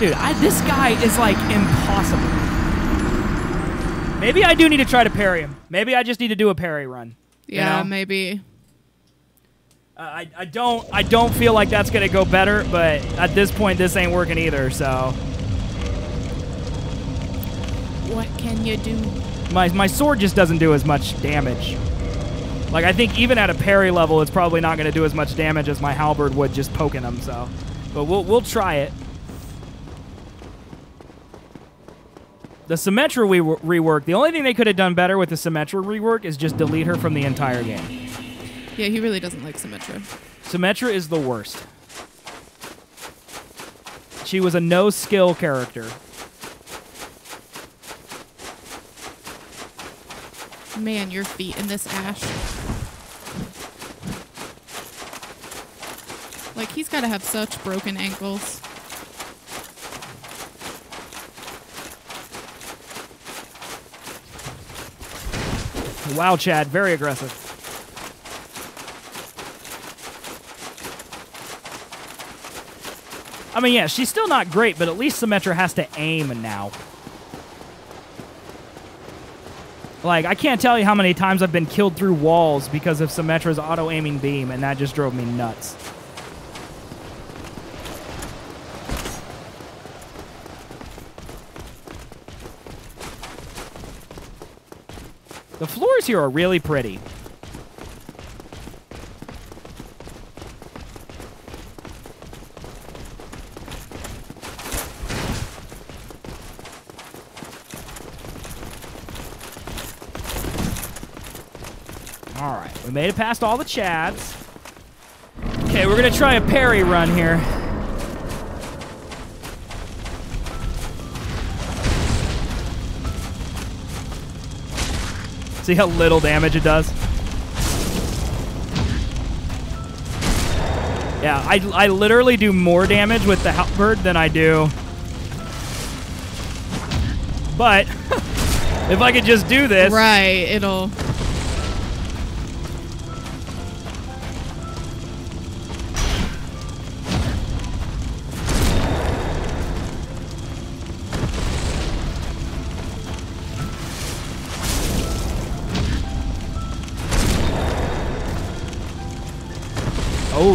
Dude, this guy is like impossible. Maybe I do need to try to parry him. Maybe I just need to do a parry run. Yeah, you know? Maybe. I don't feel like that's gonna go better, but at this point this ain't working either, so. What can you do? My sword just doesn't do as much damage. Like, I think even at a parry level it's probably not gonna do as much damage as my halberd would just poking them, so. But we'll try it. The Symmetra rework, the only thing they could have done better with the Symmetra rework is just delete her from the entire game. Yeah, he really doesn't like Symmetra. Symmetra is the worst. She was a no-skill character. Man, your feet in this ash. Like, he's got to have such broken ankles. Wow, Chad, very aggressive. I mean, yeah, she's still not great, but at least Symmetra has to aim now. Like, I can't tell you how many times I've been killed through walls because of Symmetra's auto-aiming beam, and that just drove me nuts. The floors here are really pretty. We made it past all the Chads. Okay, we're gonna try a parry run here. See how little damage it does? Yeah, I literally do more damage with the Halberd than I do. But if I could just do this. Right, it'll.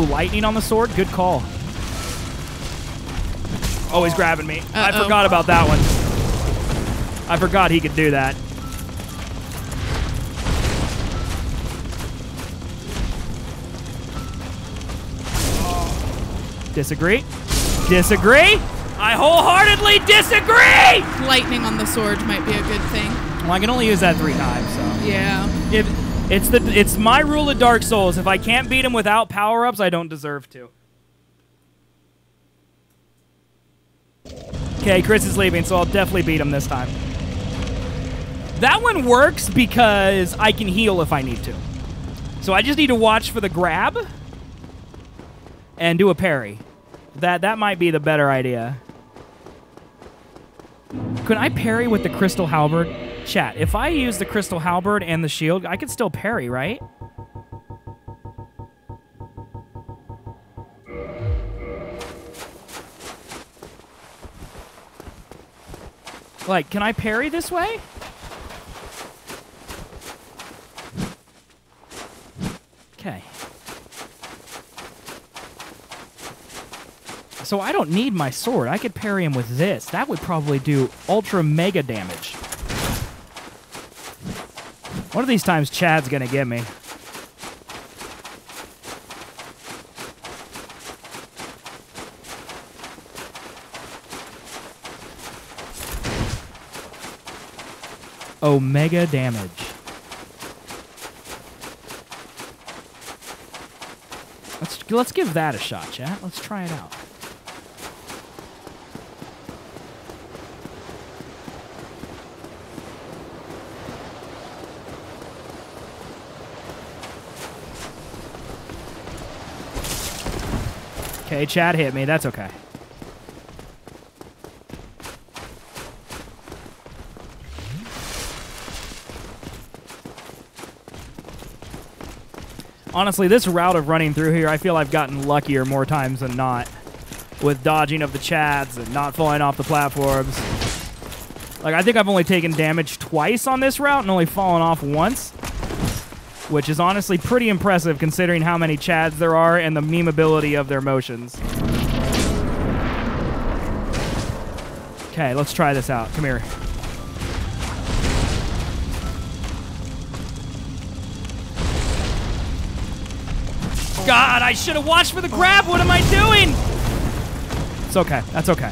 Lightning on the sword? Good call. Oh, he's grabbing me. Uh-oh. I forgot about that one. I forgot he could do that. Oh. Disagree? Disagree? I wholeheartedly disagree! Lightning on the sword might be a good thing. Well, I can only use that 3 times, so. Yeah. It's my rule of Dark Souls. If I can't beat him without power-ups, I don't deserve to. Okay, Chris is leaving, so I'll definitely beat him this time. That one works because I can heal if I need to. So I just need to watch for the grab and do a parry. That might be the better idea. Could I parry with the Crystal Halberd? Chat, if I use the Crystal Halberd and the shield, I could still parry, right? Like, can I parry this way? Okay. So I don't need my sword. I could parry him with this. That would probably do ultra mega damage. One of these times, Chad's gonna get me. Omega damage. Let's give that a shot, chat. Let's try it out. Okay, Chad hit me. That's okay. Honestly, this route of running through here, I feel I've gotten luckier more times than not with dodging of the Chads and not falling off the platforms. Like, I think I've only taken damage twice on this route and only fallen off once, which is honestly pretty impressive considering how many Chads there are and the memeability of their motions. Okay, let's try this out. Come here. God, I should have watched for the grab. What am I doing? It's okay. That's okay.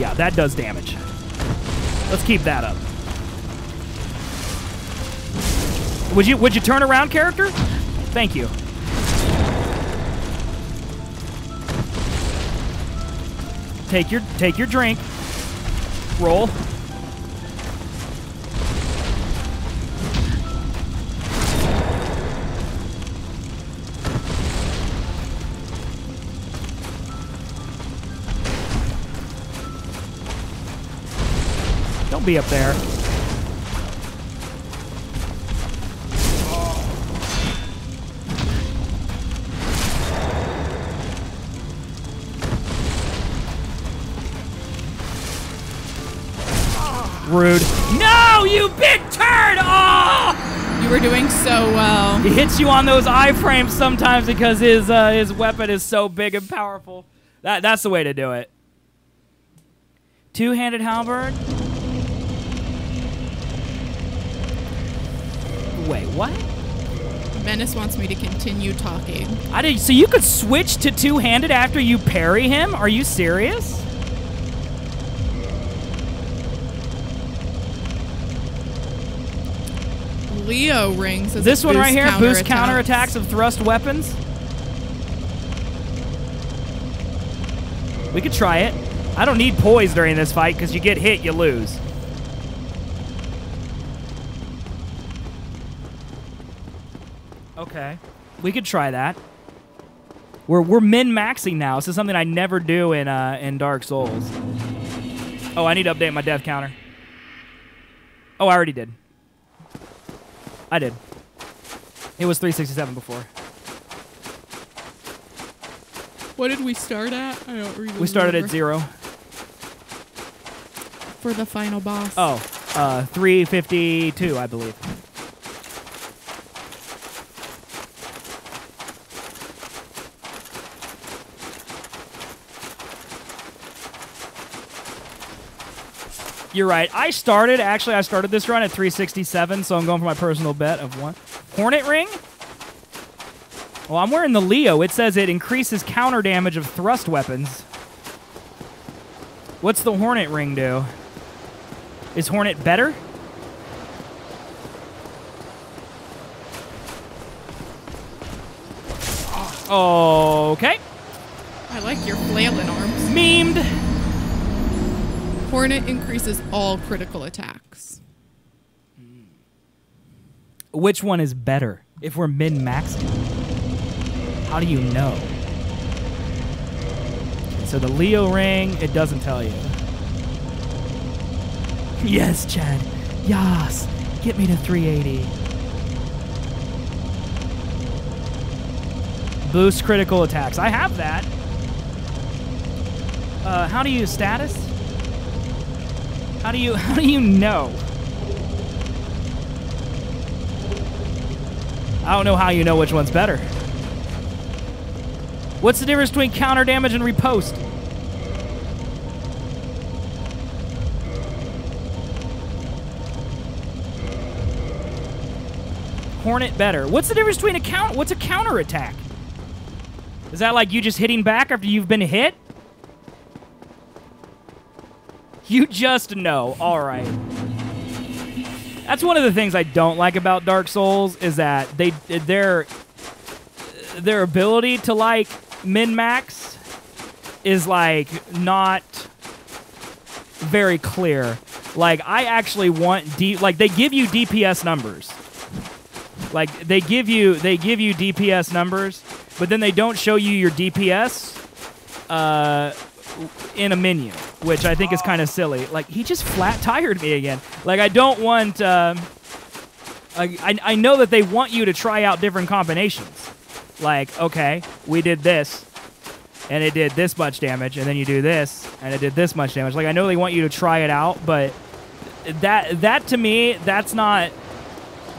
Yeah, that does damage. Let's keep that up. Would you turn around, character? Thank you. Take your drink. Roll. Don't be up there. Rude. No, you big turd! Oh! You were doing so well. He hits you on those iframes sometimes because his weapon is so big and powerful. That's the way to do it. Two-handed halberd. Wait, what? Menace wants me to continue talking. I didn't. So you could switch to two-handed after you parry him? Are you serious? Leo Ring says this one right here, boost counterattacks of thrust weapons. We could try it. I don't need poise during this fight because you get hit, you lose. Okay, we could try that. We're min-maxing now. This is something I never do in Dark Souls. Oh, I need to update my death counter. Oh, I already did. I did. It was 367 before. What did we start at? I don't remember. We started at 0. For the final boss. Oh, 352, I believe. You're right. I started this run at 367, so I'm going for my personal bet of one. Hornet Ring? Well, I'm wearing the Leo. It says it increases counter damage of thrust weapons. What's the Hornet Ring do? Is Hornet better? Okay. I like your flailing arms. Memed. Hornet increases all critical attacks. Which one is better if we're min-maxed? How do you know? So the Leo Ring, it doesn't tell you. Yes, Chad. Yas. Get me to 380. Boost critical attacks. I have that. How do you use status? How do you know? I don't know how you know which one's better. What's the difference between counter damage and riposte? Hornet better. What's the difference between a count? What's a counter attack? Is that like you just hitting back after you've been hit? You just know. All right. That's one of the things I don't like about Dark Souls is that their ability to like min-max is like not very clear. Like I actually want they give you DPS numbers. Like they give you DPS numbers, but then they don't show you your DPS in a menu, which I think is kind of silly. Like, he just flat tired me again. Like, I don't want... I know that they want you to try out different combinations. Like, okay, we did this, and it did this much damage, and then you do this, and it did this much damage. Like, I know they want you to try it out, but that to me, that's not...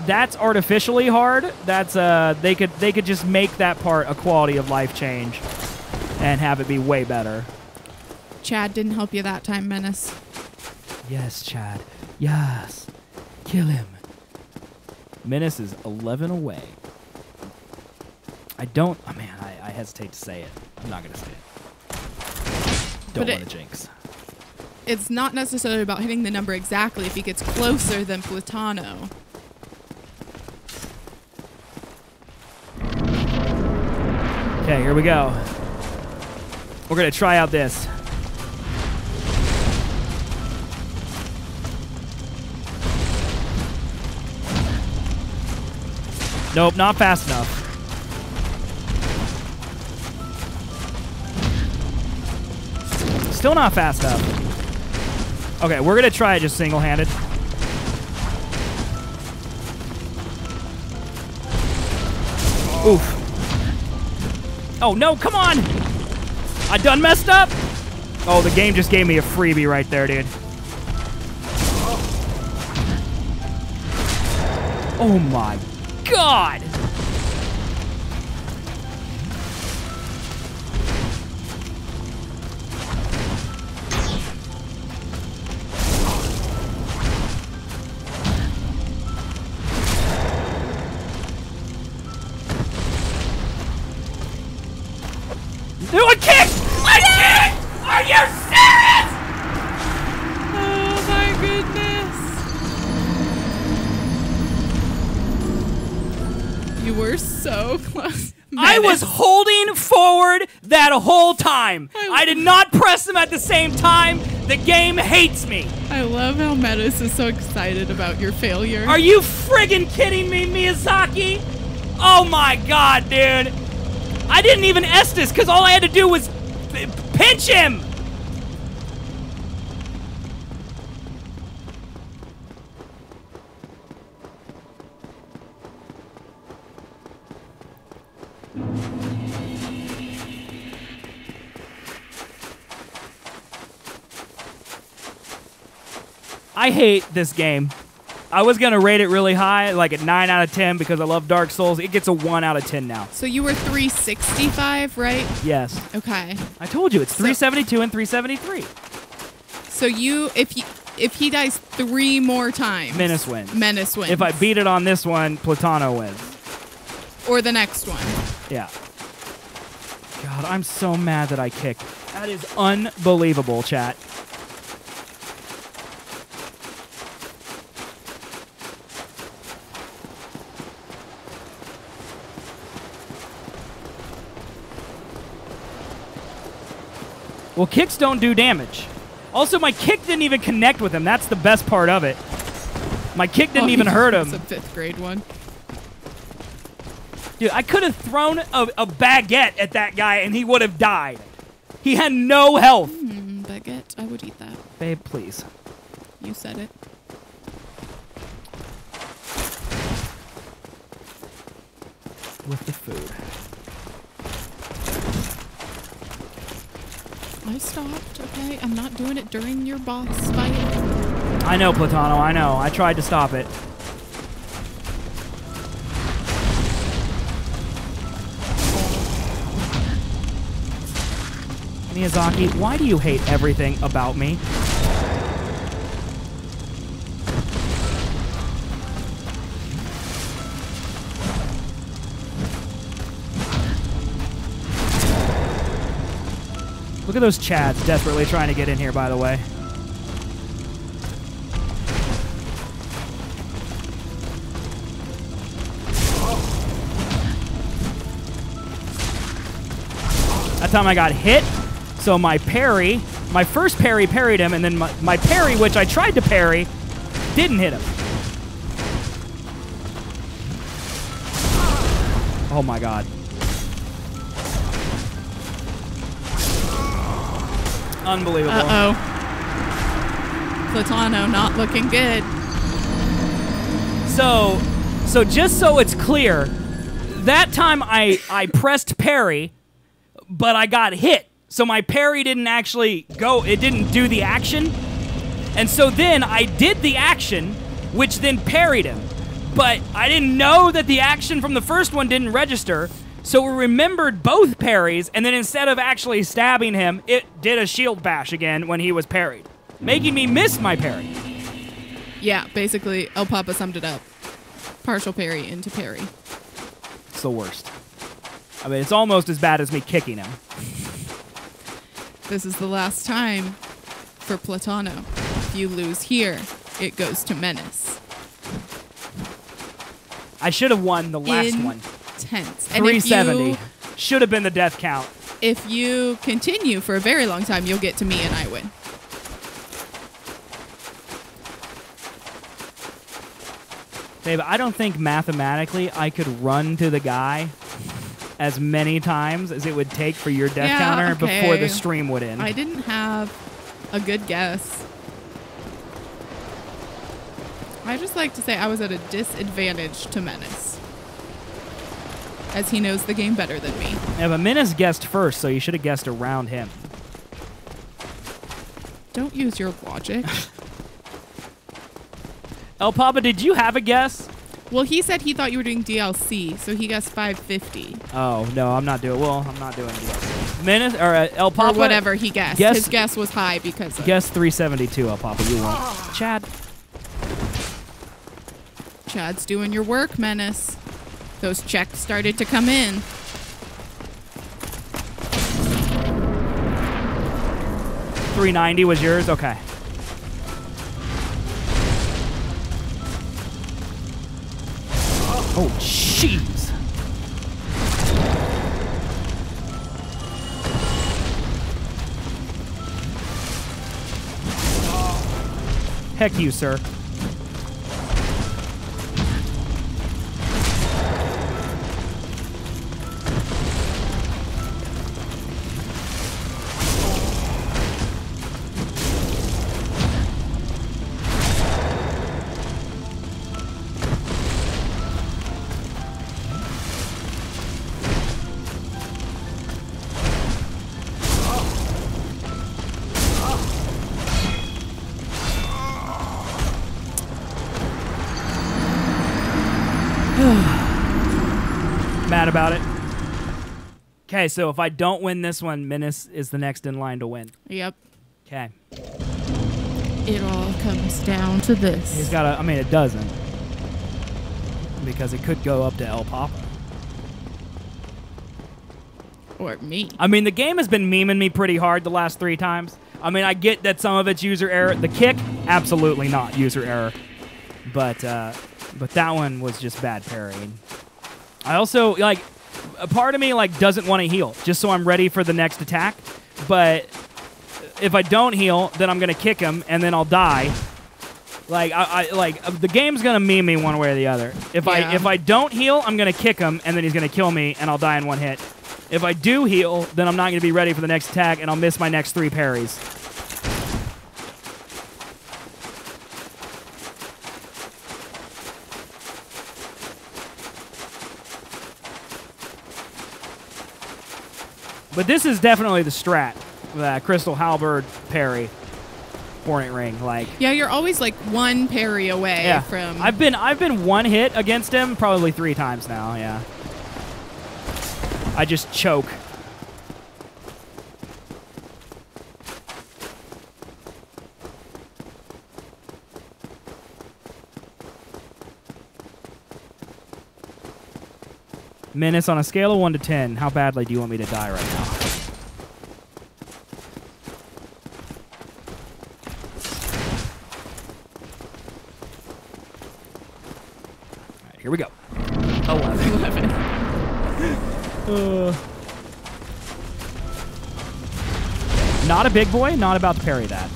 That's artificially hard. That's they could just make that part a quality of life change and have it be way better. Chad didn't help you that time, Menace. Yes, Chad. Yes. Kill him. Menace is 11 away. I don't... Oh, man, I hesitate to say it. I'm not going to say it. Don't want to jinx. It's not necessarily about hitting the number exactly. If he gets closer than Platano. Okay, here we go. We're gonna try out this. Nope, not fast enough. Still not fast enough. Okay, we're gonna try it just single-handed. Oof. Oh no, come on! I done messed up! Oh, the game just gave me a freebie right there, dude. Oh my God! Whole time. I did not press them at the same time. The game hates me. I love how Menace is so excited about your failure. Are you friggin' kidding me, Miyazaki? Oh my God, dude. I didn't even Estus because all I had to do was pinch him. I hate this game. I was going to rate it really high, like at 9 out of 10, because I love Dark Souls. It gets a 1 out of 10 now. So you were 365, right? Yes. Okay. I told you, it's 372 and 373. So you, if he dies 3 more times... Menace wins. Menace wins. If I beat it on this one, Platano wins. Or the next one. Yeah. God, I'm so mad that I kicked. That is unbelievable, chat. Well, kicks don't do damage. Also, my kick didn't even connect with him. That's the best part of it. My kick didn't even hurt him. It's a 5th grade one. Dude, I could have thrown a baguette at that guy and he would have died. He had no health. Baguette, I would eat that. Babe, please. You said it. With the food. I stopped, okay? I'm not doing it during your boss fight. I know, Platano, I know. I tried to stop it. Miyazaki, why do you hate everything about me? Look at those chads desperately trying to get in here, by the way. That time I got hit, so my parry, my first parry parried him, and then my parry, which I tried to parry, didn't hit him. Oh my God. Unbelievable. Uh-oh. Platano not looking good. So just so it's clear, that time I pressed parry, but I got hit. So my parry didn't actually go, it didn't do the action. And so then I did the action, which then parried him. But I didn't know that the action from the first one didn't register. So we remembered both parries, and then instead of actually stabbing him, it did a shield bash again when he was parried, making me miss my parry. Yeah, basically, El Papa summed it up. Partial parry into parry. It's the worst. I mean, it's almost as bad as me kicking him. This is the last time for Platano. If you lose here, it goes to Menace. I should have won the last one. 370. And if you Should have been the death count. If you continue for a very long time, you'll get to me and I win. Babe, I don't think mathematically I could run to the guy as many times as it would take for your death counter before the stream would end. I didn't have a good guess. I just like to say I was at a disadvantage to Menace, as he knows the game better than me. Yeah, but Menace guessed first, so you should have guessed around him. Don't use your logic. El Papa, did you have a guess? Well, he said he thought you were doing DLC, so he guessed 550. Oh, no, I'm not doing... Well, I'm not doing DLC. Menace, or El Papa... Or whatever he guessed. His guess was high because of... Guess 372, El Papa. You won. Chad. Chad's doing your work, Menace. Those checks started to come in. $390 was yours? Okay. Oh, jeez. Heck you, sir. About it. Okay, so if I don't win this one, Menace is the next in line to win. Yep. Okay. It all comes down to this. He's got a, I mean, it doesn't. Because it could go up to El Papa. Or me. I mean, the game has been memeing me pretty hard the last 3 times. I mean, I get that some of it's user error. The kick, absolutely not user error. But that one was just bad parrying. I also, like, a part of me, like, doesn't want to heal, just so I'm ready for the next attack. But if I don't heal, then I'm going to kick him, and then I'll die. Like, the game's going to meme me one way or the other. If I don't heal, I'm going to kick him, and then he's going to kill me, and I'll die in one hit. If I do heal, then I'm not going to be ready for the next attack, and I'll miss my next 3 parries. But this is definitely the strat, the Crystal Halberd parry, Hornet Ring, like. Yeah, you're always like one parry away from. I've been one hit against him probably 3 times now. Yeah. I just choke. Menace, on a scale of 1 to 10, how badly do you want me to die right now? All right, here we go. 11. Not a big boy. Not about to parry that.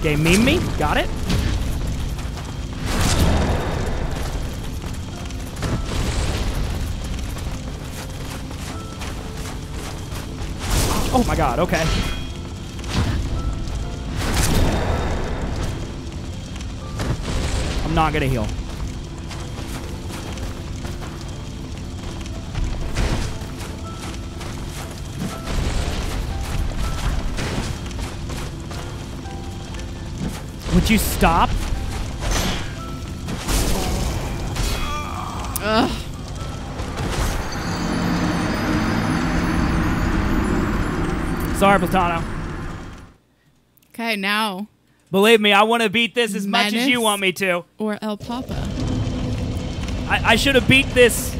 Okay, meme me. Got it. Oh my god, okay. I'm not gonna heal. Would you stop? Ugh. Sorry, Platano. Okay, now. Believe me, I want to beat this as much as you want me to. Or El Papa. I should have beat this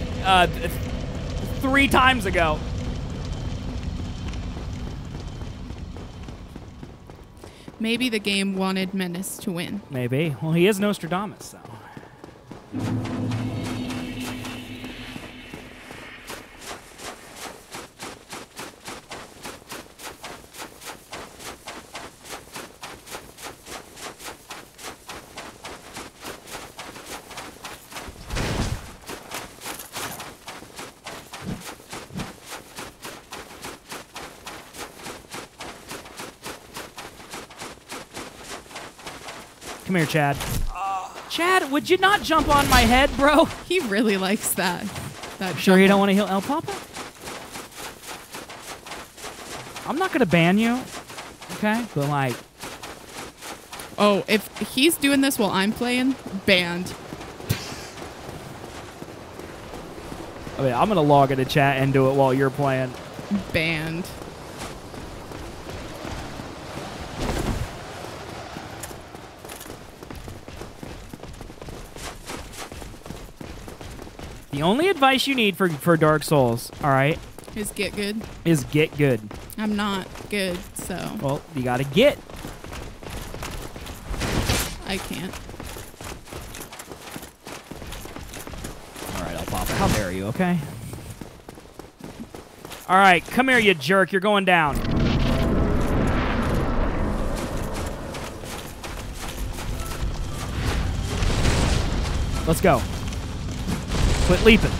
3 times ago. Maybe the game wanted Menace to win. Maybe. Well, he is Nostradamus, though. Come here, Chad. Chad, would you not jump on my head, bro? He really likes that. Sure you don't want to heal El Papa? I'm not going to ban you, okay? But, like... Oh, if he's doing this while I'm playing, banned. I mean, I'm going to log into chat and do it while you're playing. Banned. The only advice you need for Dark Souls, all right? Is get good. Is get good. I'm not good, so. Well, you gotta get. I can't. All right, El Papa, how dare you, okay? All right, come here, you jerk. You're going down. Let's go. Quit leaping.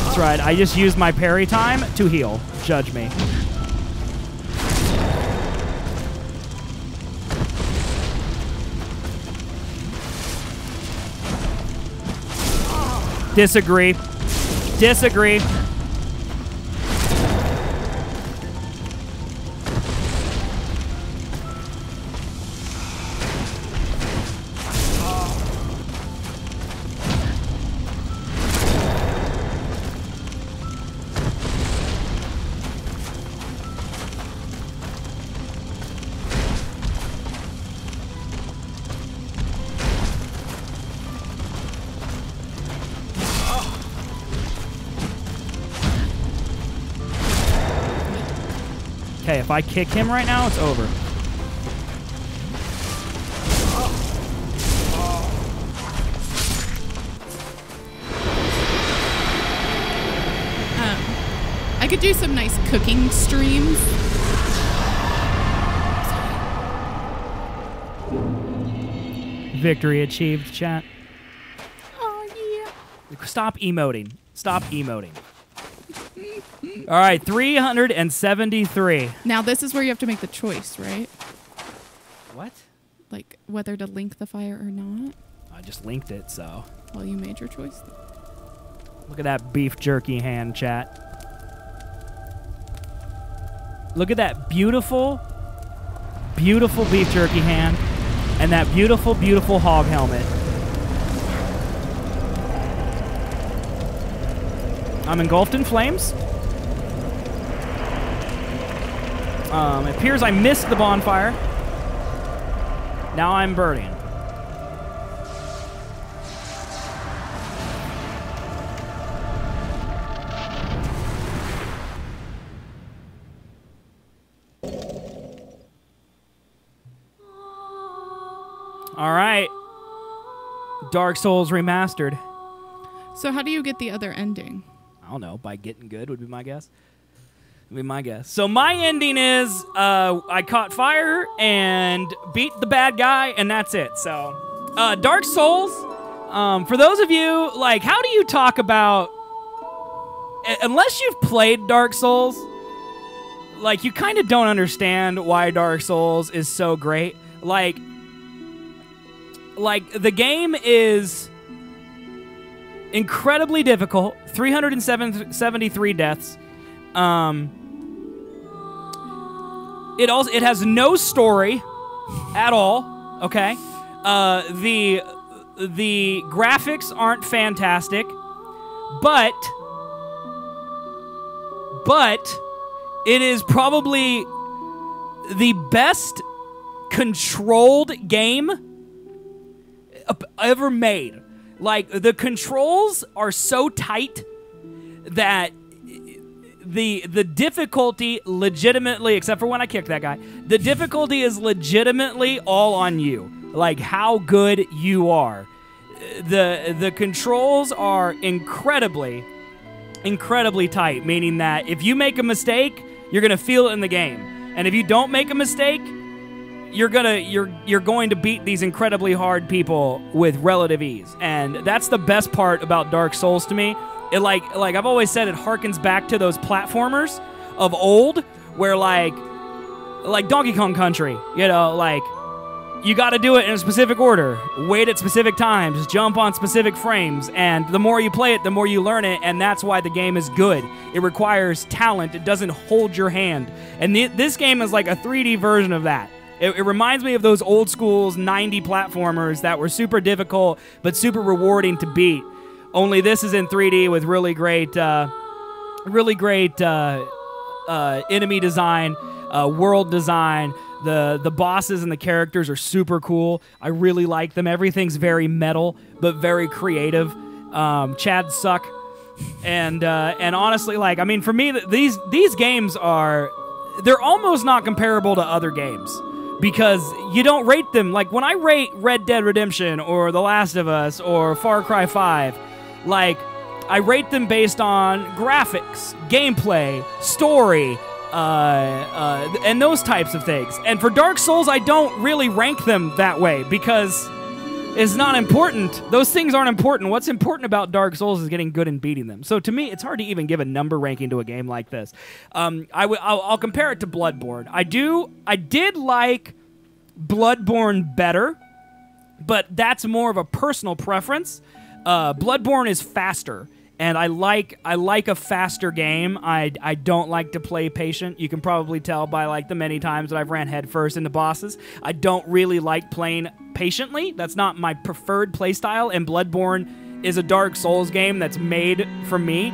That's right. I just used my parry time to heal. Judge me. Disagree. Disagree. If I kick him right now, it's over. I could do some nice cooking streams. Victory achieved, chat. Oh, yeah. Stop emoting. Stop emoting. All right, 373. Now, this is where you have to make the choice, right? What? Like, whether to link the fire or not? I just linked it, so. Well, you made your choice. Look at that beef jerky hand, chat. Look at that beautiful, beautiful beef jerky hand and that beautiful, beautiful hog helmet. I'm engulfed in flames. It appears I missed the bonfire. Now I'm burning. All right. Dark Souls Remastered. So how do you get the other ending? I don't know. By getting good would be my guess. Would be my guess. So my ending is I caught fire and beat the bad guy, and that's it. So Dark Souls, for those of you, like, how do you talk about... Unless you've played Dark Souls, like, you kind of don't understand why Dark Souls is so great. Like the game is... incredibly difficult, 373 deaths. It has no story at all. Okay, the graphics aren't fantastic, but it is probably the best controlled game ever made. Like, the controls are so tight that the difficulty legitimately, except for when I kicked that guy, the difficulty is legitimately all on you. Like, how good you are. The controls are incredibly tight, meaning that if you make a mistake, you're gonna feel it in the game. And if you don't make a mistake, you're going to beat these incredibly hard people with relative ease. And that's the best part about Dark Souls to me. It like I've always said, it harkens back to those platformers of old where like Donkey Kong Country, you know, like you got to do it in a specific order, wait at specific times, jump on specific frames, and the more you play it, the more you learn it, and that's why the game is good. It requires talent. It doesn't hold your hand. And this game is like a 3D version of that. It reminds me of those old school 90 platformers that were super difficult but super rewarding to beat. Only this is in 3D with really great enemy design, world design. The bosses and the characters are super cool. I really like them. Everything's very metal, but very creative. Chad suck, and honestly, like, I mean, for me, these games are, they're almost not comparable to other games because you don't rate them. Like when I rate Red Dead Redemption or The Last of Us or Far Cry 5, like I rate them based on graphics, gameplay, story. And those types of things. And for Dark Souls, I don't really rank them that way because it's not important. Those things aren't important. What's important about Dark Souls is getting good and beating them. So to me, it's hard to even give a number ranking to a game like this. I'll compare it to Bloodborne. I did like Bloodborne better, but that's more of a personal preference. Bloodborne is faster. And I like a faster game. I don't like to play patient. You can probably tell by like the many times that I've ran headfirst into bosses. I don't really like playing patiently. That's not my preferred playstyle. And Bloodborne is a Dark Souls game that's made for me.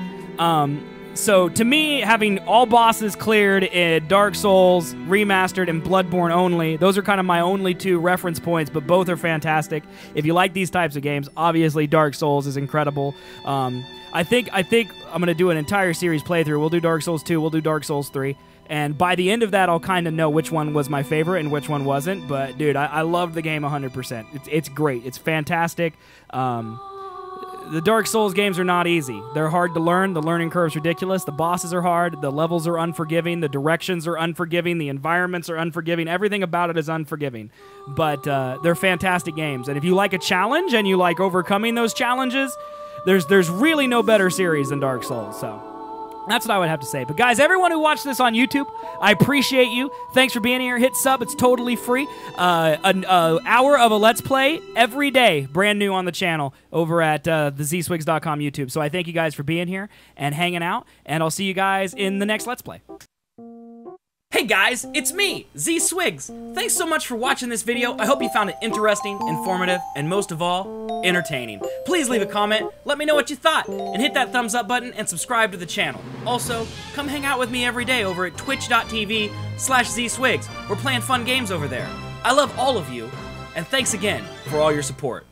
So to me, having all bosses cleared in Dark Souls Remastered and Bloodborne only, those are kind of my only two reference points, but both are fantastic. If you like these types of games, obviously Dark Souls is incredible. I think I'm going to do an entire series playthrough. We'll do Dark Souls 2, we'll do Dark Souls 3, and by the end of that, I'll kind of know which one was my favorite and which one wasn't, but dude, I love the game 100%. It's great. It's fantastic. The Dark Souls games are not easy. They're hard to learn. The learning curve's ridiculous. The bosses are hard. The levels are unforgiving. The directions are unforgiving. The environments are unforgiving. Everything about it is unforgiving. But they're fantastic games. And if you like a challenge and you like overcoming those challenges, there's really no better series than Dark Souls. So that's what I would have to say. But guys, everyone who watched this on YouTube, I appreciate you. Thanks for being here. Hit sub. It's totally free. An hour of a Let's Play every day, brand new on the channel over at the zswigs.com YouTube. So I thank you guys for being here and hanging out, and I'll see you guys in the next Let's Play. Hey guys, it's me, zswigs. Thanks so much for watching this video. I hope you found it interesting, informative, and most of all, entertaining. Please leave a comment, let me know what you thought, and hit that thumbs up button and subscribe to the channel. Also, come hang out with me every day over at twitch.tv/zswigs. We're playing fun games over there. I love all of you, and thanks again for all your support.